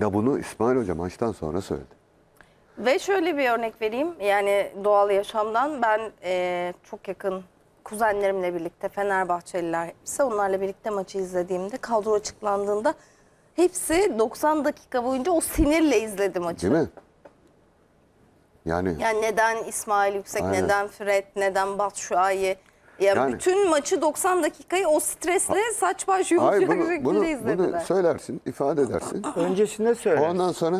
da bunu İsmail Hoca maçtan sonra söyledi. Ve şöyle bir örnek vereyim. Yani doğal yaşamdan ben çok yakın kuzenlerimle birlikte, Fenerbahçeliler hepsi, onlarla birlikte maçı izlediğimde, kadro açıklandığında hepsi 90 dakika boyunca o sinirle izledi maçı. Değil mi? Yani neden İsmail Yüksek, aynen. neden Fred, neden Batshuayi? Yani bütün maçı 90 dakikayı o stresle saç baş yumuşak şekilde izlediler. Bunu söylersin, ifade edersin. Öncesinde söylersin. Ondan sonra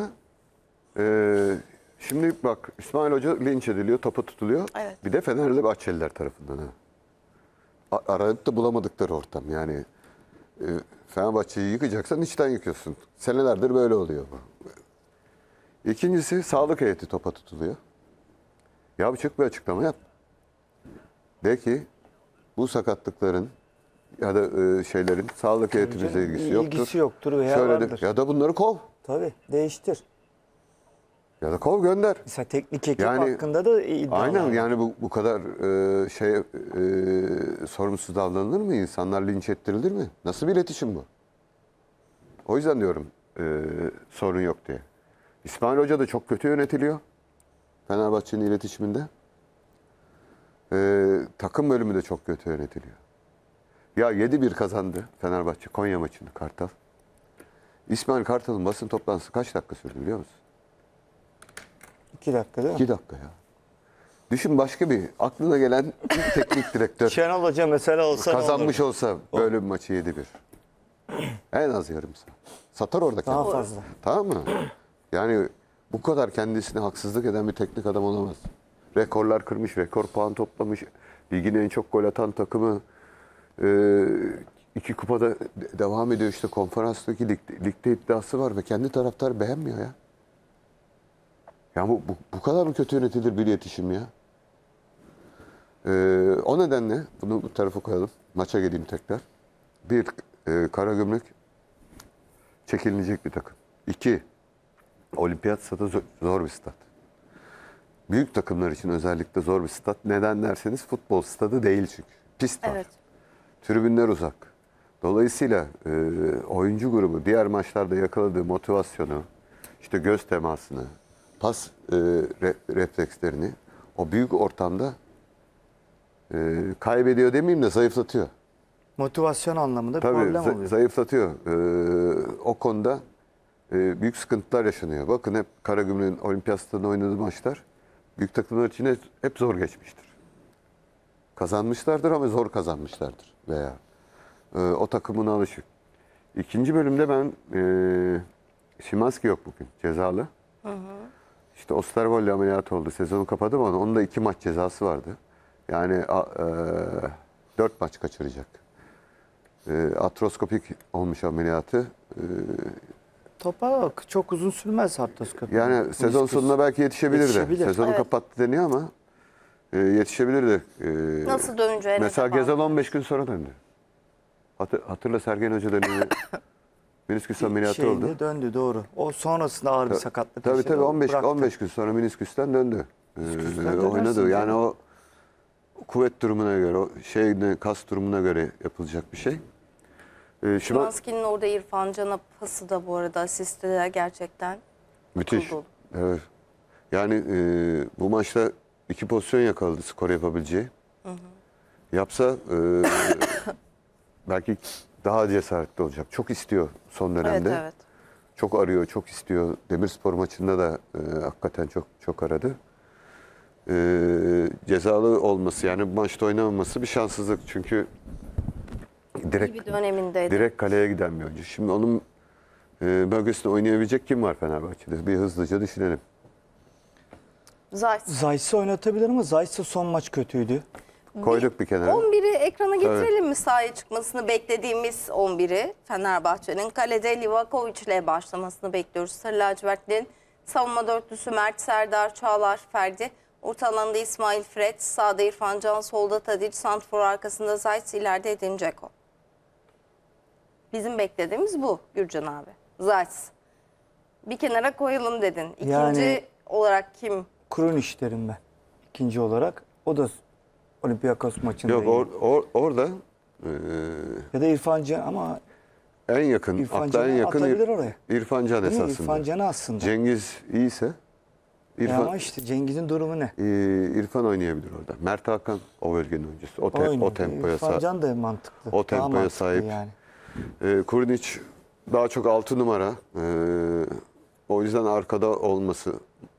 şimdi bak, İsmail Hoca linç ediliyor, topa tutuluyor. Evet. Bir de Fenerli Bahçeliler tarafından. Arayıp da bulamadıkları ortam yani. Fenerbahçe'yi yıkacaksan içten yıkıyorsun. Senelerdir böyle oluyor bu. İkincisi, sağlık heyeti topa tutuluyor. Ya çık bir açıklama yap. De ki bu sakatlıkların ya da sağlık heyetimizle ilgisi yoktur. Şöyle de, ya da bunları kov. Tabii değiştir. Ya da kov gönder. Mesela teknik ekip yani, hakkında da iddia. Aynen var. Yani bu kadar sorumsuz davranılır mı? İnsanlar linç ettirilir mi? Nasıl bir iletişim bu? O yüzden diyorum sorun yok diye. İsmail Hoca da çok kötü yönetiliyor Fenerbahçe'nin iletişiminde. Takım bölümü de çok kötü yönetiliyor. Ya 7-1 kazandı Fenerbahçe Konya maçını Kartal. İsmail Kartal'ın basın toplantısı kaç dakika sürdü biliyor musun? 2 dakika değil mi? 2 dakika ya. Düşün başka bir aklına gelen teknik direktör. Şenol Hoca mesela olsa kazanmış olsa böyle bir maçı 7-1. En az yarım saat. Satar orada. Daha fazla. Tamam mı? Yani bu kadar kendisine haksızlık eden bir teknik adam olamaz. Rekorlar kırmış, rekor puan toplamış. Ligin en çok gol atan takımı. 2 kupada devam ediyor işte konferanstaki ligde iddiası var ve kendi taraftar beğenmiyor ya. Ya bu kadar mı kötü yönetilir bir iletişim ya? O nedenle bunu bu tarafa koyalım. Maça geleyim tekrar. Bir, Karagümrük çekilmeyecek bir takım. 2, Olimpiyat stadı zor bir stat. Büyük takımlar için özellikle zor bir stat. Neden derseniz futbol stadı değil çünkü. Pist var. Evet. Tribünler uzak. Dolayısıyla oyuncu grubu diğer maçlarda yakaladığı motivasyonu, işte göz temasını, pas reflekslerini o büyük ortamda kaybediyor demeyeyim de zayıflatıyor. Motivasyon anlamında tabii, problem oluyor. Zayıflatıyor. O konuda büyük sıkıntılar yaşanıyor. Bakın hep Karagümrük'ün Olimpiyat Stadı'nda oynadığı maçlar büyük takımlar için hep zor geçmiştir. Kazanmışlardır ama zor kazanmışlardır veya o takımın alışık. İkinci bölümde ben Şimanski yok bugün cezalı. Hı hı. İşte Osterwold'le ameliyat oldu. Sezonu kapadı ama onun da 2 maç cezası vardı. Yani 4 maç kaçıracak. Artroskopik olmuş ameliyatı. Topa çok uzun sürmez artroskopi. Yani sezon sonuna belki yetişebilirdi. Sezonu evet. Kapattı deniyor ama yetişebilirdi. Nasıl dönünce? Mesela Ghezzal 15 gün sonra döndü. Hatırla Sergen Hoca dönemi minisküs ameliyatı oldu. Döndü doğru. O sonrasında ağır bir sakatlık. Tabii 15 gün sonra minisküsten döndü. Oynadı. Yani o kuvvet durumuna göre, o kas durumuna göre yapılacak bir şey. Şimanski'nin orada İrfan Can'a pası da bu arada asistler gerçekten müthiş. Evet. Yani bu maçta 2 pozisyon yakaladı skor yapabileceği. Hı hı. Yapsa belki daha cesaretli olacak. Çok istiyor son dönemde. Evet, evet. Çok arıyor, çok istiyor. Demirspor maçında da hakikaten çok aradı. Cezalı olması yani bu maçta oynamaması bir şanssızlık. Çünkü direkt kaleye giden bir oyuncu. Şimdi onun bölgesinde oynayabilecek kim var Fenerbahçe'de? Bir hızlıca düşünelim. Zais'i oynatabilir ama Zais'e son maç kötüydü. Koyduk bir kenara. 11'i ekrana getirelim evet. Mi sahaya çıkmasını beklediğimiz 11'i Fenerbahçe'nin kalede Livakovic ile başlamasını bekliyoruz. Sarı lacivertlerin savunma dörtlüsü Mert, Serdar, Çağlar, Ferdi. Orta alanda İsmail Fred, sağda İrfan Can, solda Tadic, santfor arkasında Zais, ileride Edin Dzeko. Bizim beklediğimiz bu Gürcan abi. Zais. Bir kenara koyalım dedin. İkinci yani, olarak kim? Krunić derim ben. İkinci olarak. O da Olympiakos maçında. Yok orada. Ya da İrfan Can ama. En yakın. İrfan Can'ı atabilir oraya. İrfan Can esasında. İrfan Can'ı aslında. Cengiz iyiyse. İrfan, ama işte Cengiz'in durumu ne? İrfan oynayabilir orada. Mert Hakan o bölgenin oyuncusu. O tempoya sahip. İrfan Can da mantıklı. O tempoya mantıklı sahip. Yani. Krunić daha çok 6 numara. O yüzden arkada olması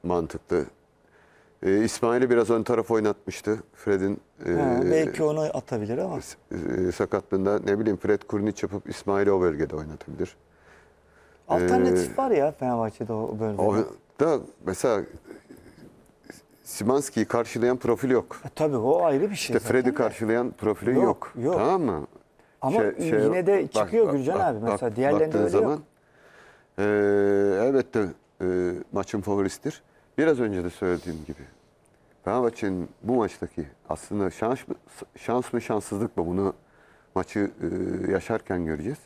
mantıklı. İsmail'i biraz ön taraf oynatmıştı. Fred'in belki onu atabilir ama. Sakatlığında ne bileyim Fred Krunić yapıp İsmail'i o bölgede oynatabilir. Alternatif var ya Fenerbahçe'de o bölgede. Da mesela Şimanski'yi karşılayan profil yok. Tabii o ayrı bir şey. İşte Fred'i karşılayan profil yok. Tamam mı? Ama yine de çıkıyor Gürcan abi mesela diğerlerinde öyle zaman, yok. Elbette maçın favorisidir. Biraz önce de söylediğim gibi Fenerbahçe'nin bu maçtaki aslında şans mı şanssızlık mı bunu maçı yaşarken göreceğiz.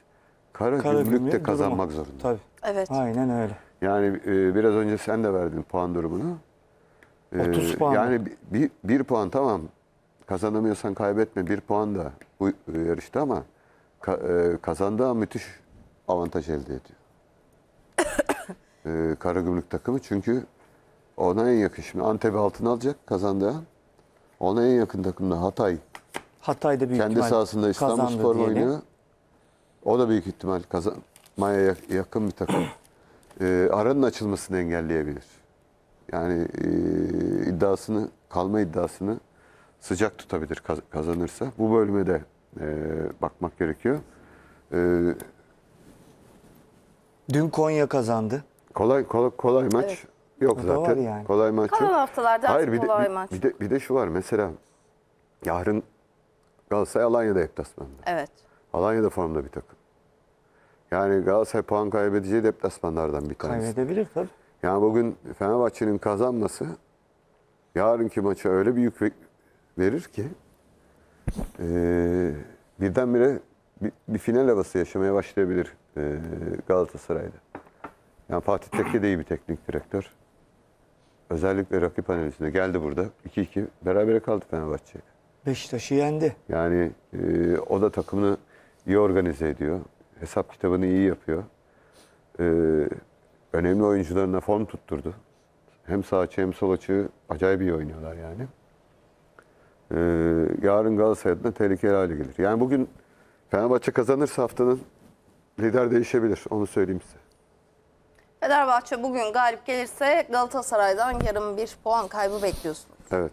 Karagümrük de kazanmak zorunda. Tabii. Evet. Aynen öyle. Yani biraz önce sen de verdin puan durumunu. 30 puan. Yani bir puan tamam. Kazanamıyorsan kaybetme. Bir puan da bu yarışta ama kazandığı müthiş avantaj elde ediyor. Karagümrük takımı çünkü ona en yakın. Şimdi Antep'i altına alacak kazandığı. Ona en yakın takımda Hatay. Hatay'da büyük kendi sahasında İstanbul Spor oynuyor. O da büyük ihtimal kazanmaya yakın bir takım. Aranın açılmasını engelleyebilir. Yani iddiasını, kalma iddiasını sıcak tutabilir kazanırsa. Bu bölüme de bakmak gerekiyor. Dün Konya kazandı. Kolay maç evet. Yok zaten. Yani. Kolay maç kalan yok. Haftalarda hayır, kolay maç. Bir de şu var mesela. Yarın Galatasaray Alanya'da deplasmanda. Evet. Alanya'da formda bir takım. Yani Galatasaray puan kaybedeceği deplasmanlardan bir tanesi. Kaybedebilir tabii. Yani bugün Fenerbahçe'nin kazanması yarınki maça öyle bir yük verir ki birdenbire bir final havası yaşamaya başlayabilir Galatasaray'da. Yani Fatih Tekke de iyi bir teknik direktör. Özellikle rakip analizinde geldi burada. 2-2 berabere kaldı Fenerbahçe. Beşiktaş'ı yendi. Yani o da takımını iyi organize ediyor. Hesap kitabını iyi yapıyor. Önemli oyuncularına form tutturdu. Hem sağ açı hem sol açı acayip iyi oynuyorlar yani. Yarın Galatasaray adına tehlikeli hale gelir. Yani bugün Fenerbahçe kazanırsa haftanın lider değişebilir. Onu söyleyeyim size. Fenerbahçe bugün galip gelirse Galatasaray'dan yarın bir puan kaybı bekliyorsunuz. Evet.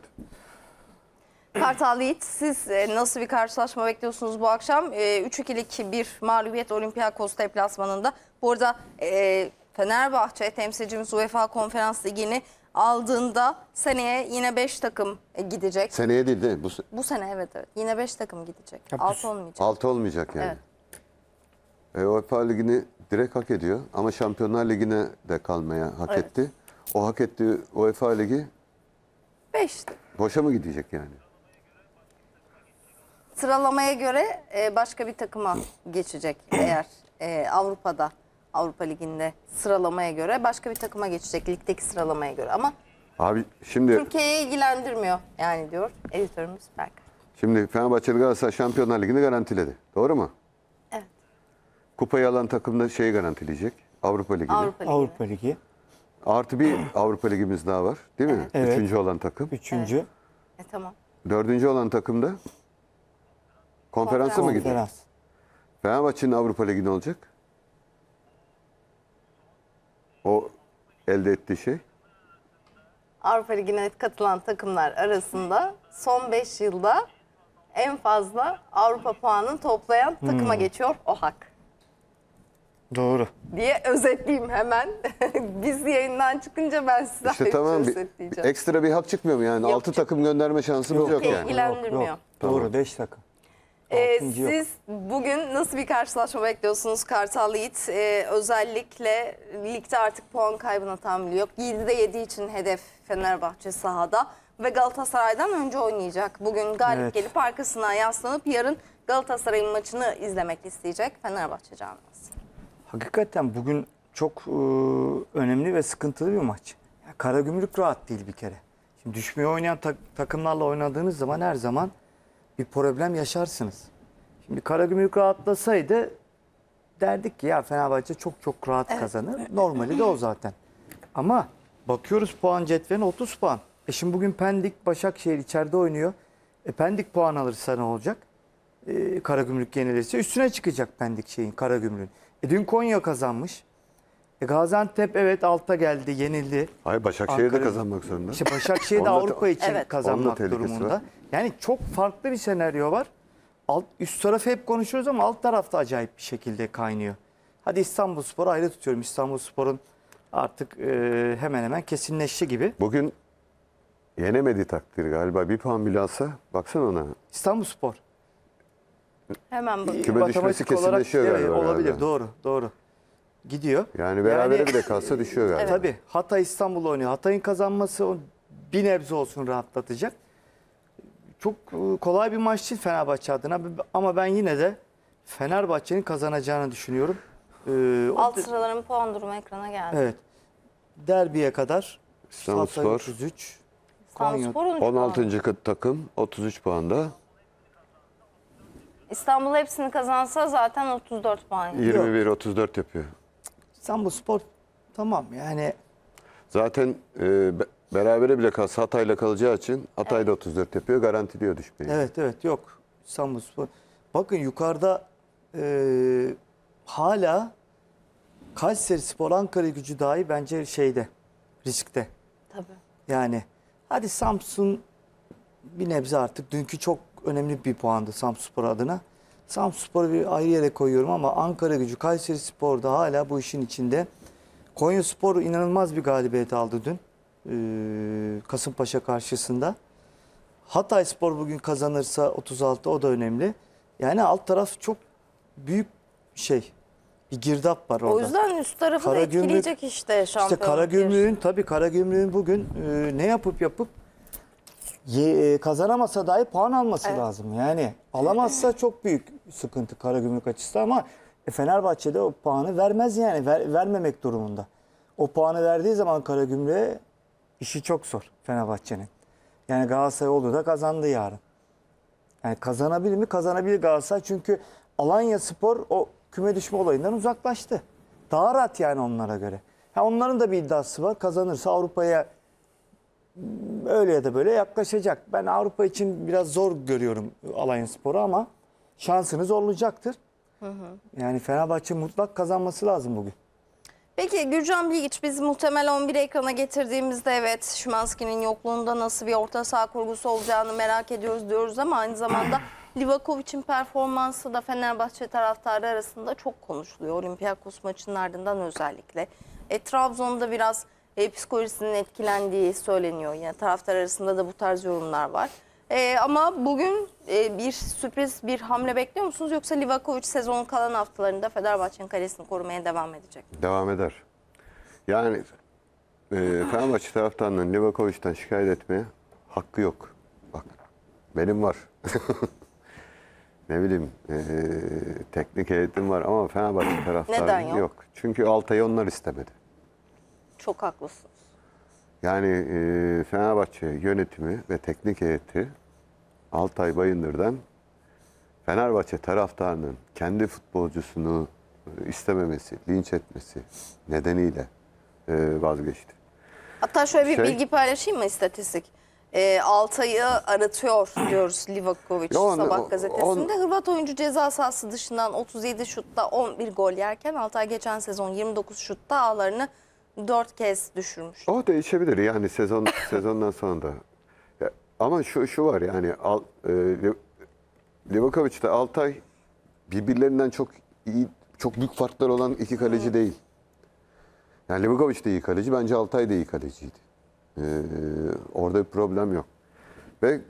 Kartal Yiğit, siz nasıl bir karşılaşma bekliyorsunuz bu akşam? 3-2'lik bir mağlubiyet Olympiakos deplasmanında. Bu arada Fenerbahçe temsilcimiz UEFA Konferans Ligi'ni aldığında seneye yine 5 takım gidecek. Seneye değil de bu sene evet. Yine 5 takım gidecek. 6 olmayacak. 6 olmayacak yani. Evet. UEFA Ligi'ni direkt hak ediyor ama Şampiyonlar Ligi'ne de kalmaya hak evet. etti. O hak ettiği UEFA Ligi 5'ti. Boşa mı gidecek yani? Sıralamaya göre başka bir takıma geçecek eğer Avrupa'da, Avrupa Ligi'nde sıralamaya göre başka bir takıma geçecek ligdeki sıralamaya göre ama abi şimdi Türkiye'yi ilgilendirmiyor yani diyor editörümüz Berkay. Şimdi Fenerbahçeli Galatasaray Şampiyonlar Ligi'ni garantiledi. Doğru mu? Evet. Kupayı alan takım da şeyi garantileyecek. Avrupa Ligi'ni. Avrupa Ligi. Artı bir Avrupa Ligimiz daha var değil mi? Evet. Üçüncü olan takım. Üçüncü. Evet. Tamam. Dördüncü olan takım da konferansa mı gidiyor? Konferans. Fenerbahçe'nin Avrupa Ligi ne olacak? O elde ettiği şey? Avrupa Ligi'ne katılan takımlar arasında son 5 yılda en fazla Avrupa puanını toplayan takıma geçiyor o hak. Doğru. Diye özetleyeyim hemen. Biz yayından çıkınca ben size işte tamam, özetleyeceğim. Ekstra bir hak çıkmıyor mu yani? Yok, 6 takım gönderme şansımız yok yani. İlgilendirmiyor. Yok. Doğru 5 takım. Siz bugün nasıl bir karşılaşma bekliyorsunuz Kartal Yiğit? Özellikle ligde artık puan kaybına tahammülü yok. 7'de 7 için hedef Fenerbahçe sahada ve Galatasaray'dan önce oynayacak. Bugün galip evet. gelip arkasına yaslanıp yarın Galatasaray'ın maçını izlemek isteyecek Fenerbahçe camiası. Hakikaten bugün çok önemli ve sıkıntılı bir maç. Yani Karagümrük rahat değil bir kere. Şimdi düşmeye oynayan takımlarla oynadığınız zaman her zaman bir problem yaşarsınız. Şimdi Karagümrük rahatlasaydı derdik ki ya Fenerbahçe çok rahat evet. kazanır. Normali de o zaten. Ama bakıyoruz puan cetveline 30 puan. Şimdi bugün Pendik Başakşehir içeride oynuyor. Pendik puan alırsa ne olacak? Karagümrük yenilirse üstüne çıkacak Pendik Karagümrük'ün. Dün Konya kazanmış. Gaziantep evet alta geldi, yenildi. Hayır Başakşehir'de kazanmak zorunda. İşte Başakşehir'de Avrupa için evet. kazanmak durumunda. Var. Yani çok farklı bir senaryo var. Üst tarafı hep konuşuyoruz ama alt tarafta acayip bir şekilde kaynıyor. Hadi İstanbulspor'u ayrı tutuyorum. İstanbulspor'un artık hemen hemen kesinleşti gibi. Bugün yenemediği takdir galiba bir puan bile alsa baksana ona. İstanbulspor. Hemen bakıyorum. Küme düşmesi kesinleşiyor galiba. Olabilir galiba. Doğru. Gidiyor. Yani berabere bile kalsa düşüyor galiba. Evet. Tabii. Hatay İstanbul oynuyor. Hatay'ın kazanması bir nebze olsun rahatlatacak. Çok kolay bir maç değil Fenerbahçe adına ama ben yine de Fenerbahçe'nin kazanacağını düşünüyorum. Alt sıraların puan durumu ekrana geldi. Evet. Derbiye kadar İstanbulspor 33. İstanbulspor 16. takım 33 puanda. İstanbul hepsini kazansa zaten 34 puan. 21-34 yapıyor. İstanbulspor tamam yani. Zaten berabere bile kalsa Hatay'la kalacağı için Hatay da 34 yapıyor, garantiliyor düşmeyi. Evet evet, yok İstanbulspor. Bakın yukarıda hala Kayserispor, Ankara Gücü dahi bence şeyde, riskte. Tabii. Yani hadi Samsun bir nebze artık, dünkü çok önemli bir puandı Samsunspor adına. Samsunspor'u bir ayrı yere koyuyorum ama Ankara Gücü, Kayserispor da hala bu işin içinde. Konyaspor inanılmaz bir galibiyet aldı dün Kasımpaşa karşısında. Hatayspor bugün kazanırsa 36, o da önemli. Yani alt taraf çok büyük şey, bir girdap var orada. O yüzden üst tarafı Karagümrük da etkileyecek işte şampiyonluk. İşte Karagümrük'ün tabii, Karagümrük'ün bugün ne yapıp kazanamasa dahi puan alması lazım. Yani alamazsa çok büyük sıkıntı Karagümrük açısından ama Fenerbahçe'de o puanı vermez yani, vermemek durumunda. O puanı verdiği zaman Karagümrük'e işi çok zor Fenerbahçe'nin. Yani Galatasaray oldu da kazandı yarın. Yani kazanabilir mi? Kazanabilir Galatasaray. Çünkü Alanyaspor o küme düşme olayından uzaklaştı. Daha rahat yani onlara göre. Ha, onların da bir iddiası var. Kazanırsa Avrupa'ya öyle ya da böyle yaklaşacak. Ben Avrupa için biraz zor görüyorum Alanyaspor'u ama şansınız olacaktır. Hı hı. Yani Fenerbahçe mutlak kazanması lazım bugün. Peki Gürcan Bilgiç, biz muhtemel 11'i ekrana getirdiğimizde evet Szymanski'nin yokluğunda nasıl bir orta saha kurgusu olacağını merak ediyoruz diyoruz ama aynı zamanda Livakovic'in performansı da Fenerbahçe taraftarı arasında çok konuşuluyor. Olympiakos maçının ardından özellikle. Trabzon'da biraz psikolojisinin etkilendiği söyleniyor. Yani taraftar arasında da bu tarz yorumlar var. Ama bugün bir sürpriz, bir hamle bekliyor musunuz? Yoksa Livakovic sezonun kalan haftalarında Fenerbahçe'nin kalesini korumaya devam edecek mi? Devam eder. Yani Fenerbahçe taraftarının Livakovic'ten şikayet etmeye hakkı yok. Bak benim var. Ne bileyim teknik heyetim var ama Fenerbahçe taraftarının yok? Çünkü Altay'ı onlar istemedi. Çok haklısınız. Yani Fenerbahçe yönetimi ve teknik heyeti Altay Bayındır'dan Fenerbahçe taraftarının kendi futbolcusunu istememesi, linç etmesi nedeniyle vazgeçti. Hatta şöyle bir bilgi paylaşayım mı, istatistik? Altay'ı aratıyor diyoruz Livakovic Sabah gazetesinde. Hırvat oyuncu ceza sahası dışından 37 şutta 11 gol yerken Altay geçen sezon 29 şutta ağlarını 4 kez düşürmüş. O değişebilir yani sezondan sonra da. Ya, ama şu var yani Livakovic'te Altay birbirlerinden çok iyi, çok büyük farklar olan iki kaleci değil. Yani Livakovic de iyi kaleci, bence Altay da iyi kaleciydi. Orada bir problem yok. Ve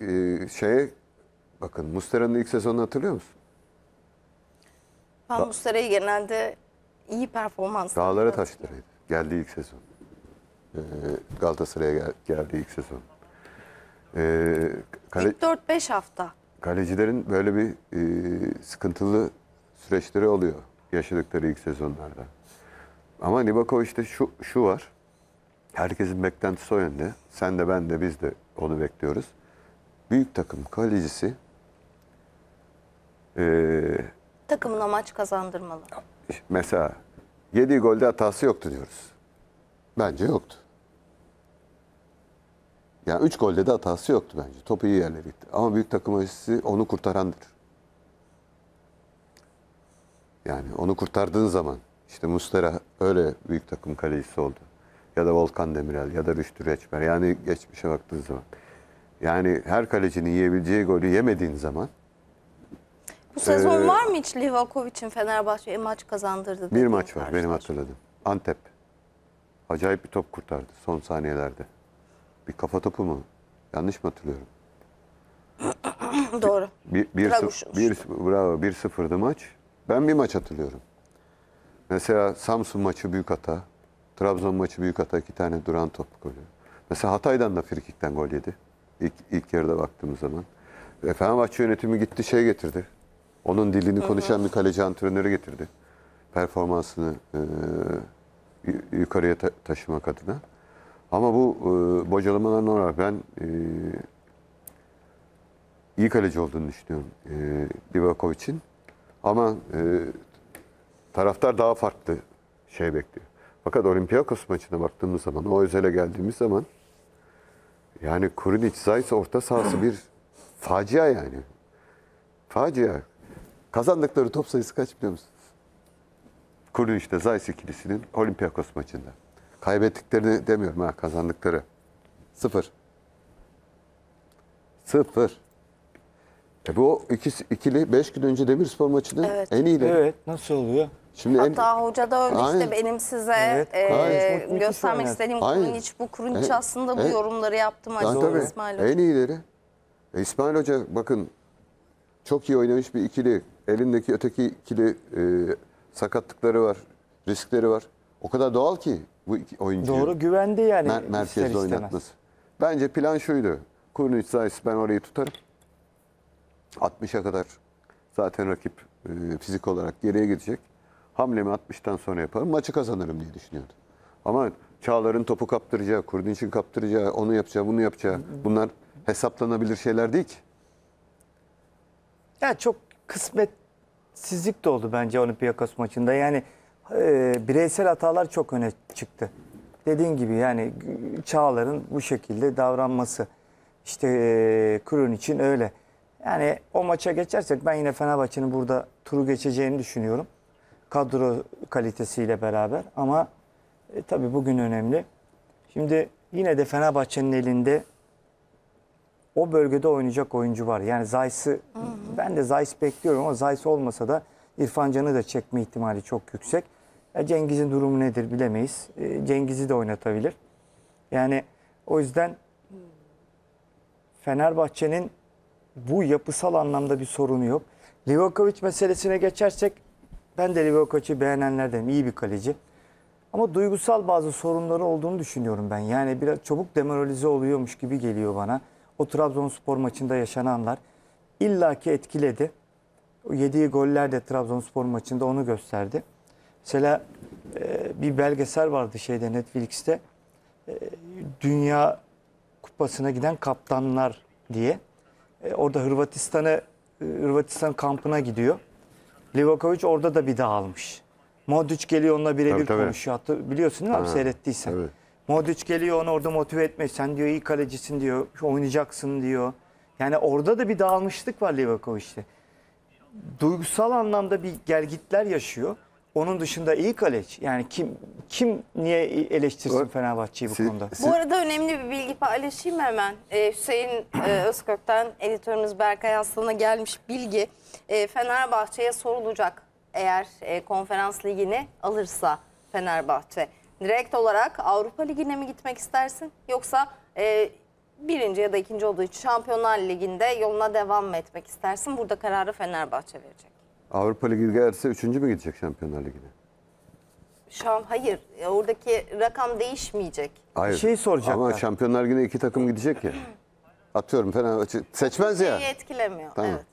bakın Mustera'nın ilk sezonunu hatırlıyor musun? Ben Mustera'yı genelde iyi performans. Dağlara taşlarıydı. Geldi ilk sezon. Galatasaray'a geldi ilk sezon. İlk 4-5 hafta. Kalecilerin böyle bir sıkıntılı süreçleri oluyor yaşadıkları ilk sezonlarda. Ama Livakovic'te şu var. Herkesin beklentisi o yönde. Sen de ben de biz de onu bekliyoruz. Büyük takım kalecisi takımına maç kazandırmalı. Mesela 7 golde hatası yoktu diyoruz. Bence yoktu. Yani 3 golde de hatası yoktu bence. Top iyi yerlere gitti. Ama büyük takım oyuncusu onu kurtarandır. Yani onu kurtardığın zaman işte Mustera öyle büyük takım kalecisi oldu. Ya da Volkan Demirel ya da Rüştü Reçber. Yani geçmişe baktığın zaman. Yani her kalecinin yiyebileceği golü yemediğin zaman. Bu sezon var mı hiç Livakovic'in Fenerbahçe'ye maç kazandırdı? Bir maç var benim hatırladığım. Antep. Acayip bir top kurtardı son saniyelerde. Bir kafa topu mu? Yanlış mı hatırlıyorum? Doğru. 1-0'dı maç. Ben bir maç hatırlıyorum. Mesela Samsun maçı büyük hata. Trabzon maçı büyük hata. 2 tane duran top golü. Mesela Hatay'dan da frikikten gol yedi. İlk yarıda baktığımız zaman. Fenerbahçe yönetimi gitti getirdi. Onun dilini konuşan bir kaleci antrenörü getirdi. Performansını yukarıya taşımak adına. Ama bu bocalamalarına rağmen ben iyi kaleci olduğunu düşünüyorum Livakovic'in. Ama taraftar daha farklı şey bekliyor. Fakat Olympiakos maçına baktığımız zaman, o özele geldiğimiz zaman yani Krunić, Zais orta sahası bir facia yani. Facia. Kazandıkları top sayısı kaç biliyor musunuz? Krunić'te Zais ikilisinin Olympiakos maçında. Kaybettiklerini demiyorum ha, kazandıkları. 0. 0. Bu ikili 5 gün önce Demirspor maçının en iyileri. Evet, nasıl oluyor? Şimdi hatta hoca da öyle işte benim size göstermek istediğim Krunić bu. Krunić aslında bu yorumları yaptım acaba İsmail Hoca. En iyileri. İsmail Hoca bakın çok iyi oynamış bir ikili. Elindeki öteki ikili sakatlıkları var, riskleri var. O kadar doğal ki bu oyuncu. Doğru, güvende yani. Merkezde oynatması. Bence plan şuydu. Krunić, Zais, ben orayı tutarım. 60'a kadar zaten rakip fizik olarak geriye gidecek. Hamlemi 60'tan sonra yaparım, maçı kazanırım diye düşünüyordu. Ama Çağlar'ın topu kaptıracağı, Krunić'in kaptıracağı, onu yapacağı, bunu yapacağı, bunlar hesaplanabilir şeyler değil ki. Ya çok kısmetsizlik de oldu bence Olympiakos maçında. Yani bireysel hatalar çok öne çıktı. Dediğin gibi yani Çağlar'ın bu şekilde davranması, işte Krunić'in öyle. Yani o maça geçersek ben yine Fenerbahçe'nin burada turu geçeceğini düşünüyorum. Kadro kalitesiyle beraber ama tabii bugün önemli. Şimdi yine de Fenerbahçe'nin elinde o bölgede oynayacak oyuncu var. Yani Zais'i, ben de Zais bekliyorum ama Zais olmasa da İrfan Can'ı da çekme ihtimali çok yüksek. Cengiz'in durumu nedir bilemeyiz. Cengiz'i de oynatabilir. Yani o yüzden Fenerbahçe'nin bu yapısal anlamda bir sorunu yok. Livakovic meselesine geçersek ben de Livakoc'u beğenenlerden, iyi bir kaleci. Ama duygusal bazı sorunları olduğunu düşünüyorum ben. Yani biraz çabuk demoralize oluyormuş gibi geliyor bana. O Trabzonspor maçında yaşananlar illaki etkiledi. O yediği goller de Trabzonspor maçında onu gösterdi. Mesela bir belgesel vardı şeyde, Netflix'te. Dünya Kupası'na giden kaptanlar diye. Orada Hırvatistan kampına gidiyor. Livakovic orada da bir daha almış. Modrić geliyor onunla birebir konuşuyor. Biliyorsun değil mi abi, seyrettiysen. Evet. Modrić geliyor onu orada motive etmiyor. Sen diyor iyi kalecisin diyor. Oynayacaksın diyor. Yani orada da bir dağılmışlık var Livakovic'te. Duygusal anlamda bir gelgitler yaşıyor. Onun dışında iyi kaleci. Yani kim niye eleştirsin Fenerbahçe'yi bu konuda? Bu arada önemli bir bilgi paylaşayım hemen. Hüseyin Özkök'ten editörümüz Berkay Aslan'a gelmiş bilgi. Fenerbahçe'ye sorulacak eğer konferans ligini alırsa Fenerbahçe. Direkt olarak Avrupa Ligi'ne mi gitmek istersin? Yoksa birinci ya da ikinci olduğu için Şampiyonlar Ligi'nde yoluna devam mı etmek istersin? Burada kararı Fenerbahçe verecek. Avrupa Ligi gelirse 3. mü gidecek Şampiyonlar Ligi'ne? Hayır. Oradaki rakam değişmeyecek. Hayır. Bir şey soracak. Ama Şampiyonlar Ligi'ne 2 takım gidecek ya. Atıyorum Fenerbahçe. Seçmez ya. Şeyi etkilemiyor. Tamam. Evet.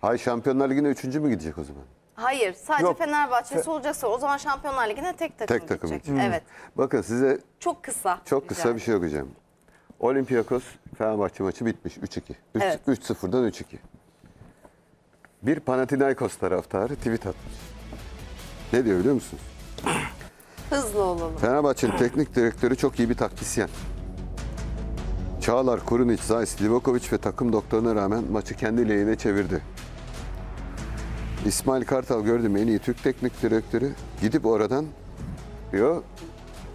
Hayır, Şampiyonlar Ligi'ne 3. mü gidecek o zaman? Hayır. Sadece yok. Fenerbahçe'si olacaksa o zaman Şampiyonlar Ligi'ne tek takım gidecek. Evet. Bakın size çok kısa. Çok kısa bir şey okuyacağım. Olympiakos Fenerbahçe maçı bitmiş 3-2. Evet. 3-0'dan 3-2. Bir Panathinaikos taraftarı tweet atmış. Ne diyor biliyor musunuz? Hızlı olalım. Fenerbahçe'nin teknik direktörü çok iyi bir taktisyen. Çağlar, Krunić, Zais, Livakovic ve takım doktoruna rağmen maçı kendi lehine çevirdi. İsmail Kartal gördüm en iyi Türk teknik direktörü. Gidip oradan diyor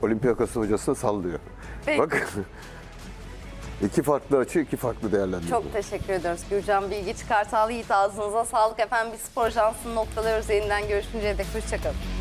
Olympiakos'un hocasına sallıyor. Peki. Bak. İki farklı açı, iki farklı değerlendirme. Çok teşekkür ediyoruz Gürcan Bilgiç, Kartal Yiğit, ağzınıza sağlık efendim. Bir spor ajansını noktalıyoruz. Yeniden görüşünceye dek hoşçakalın.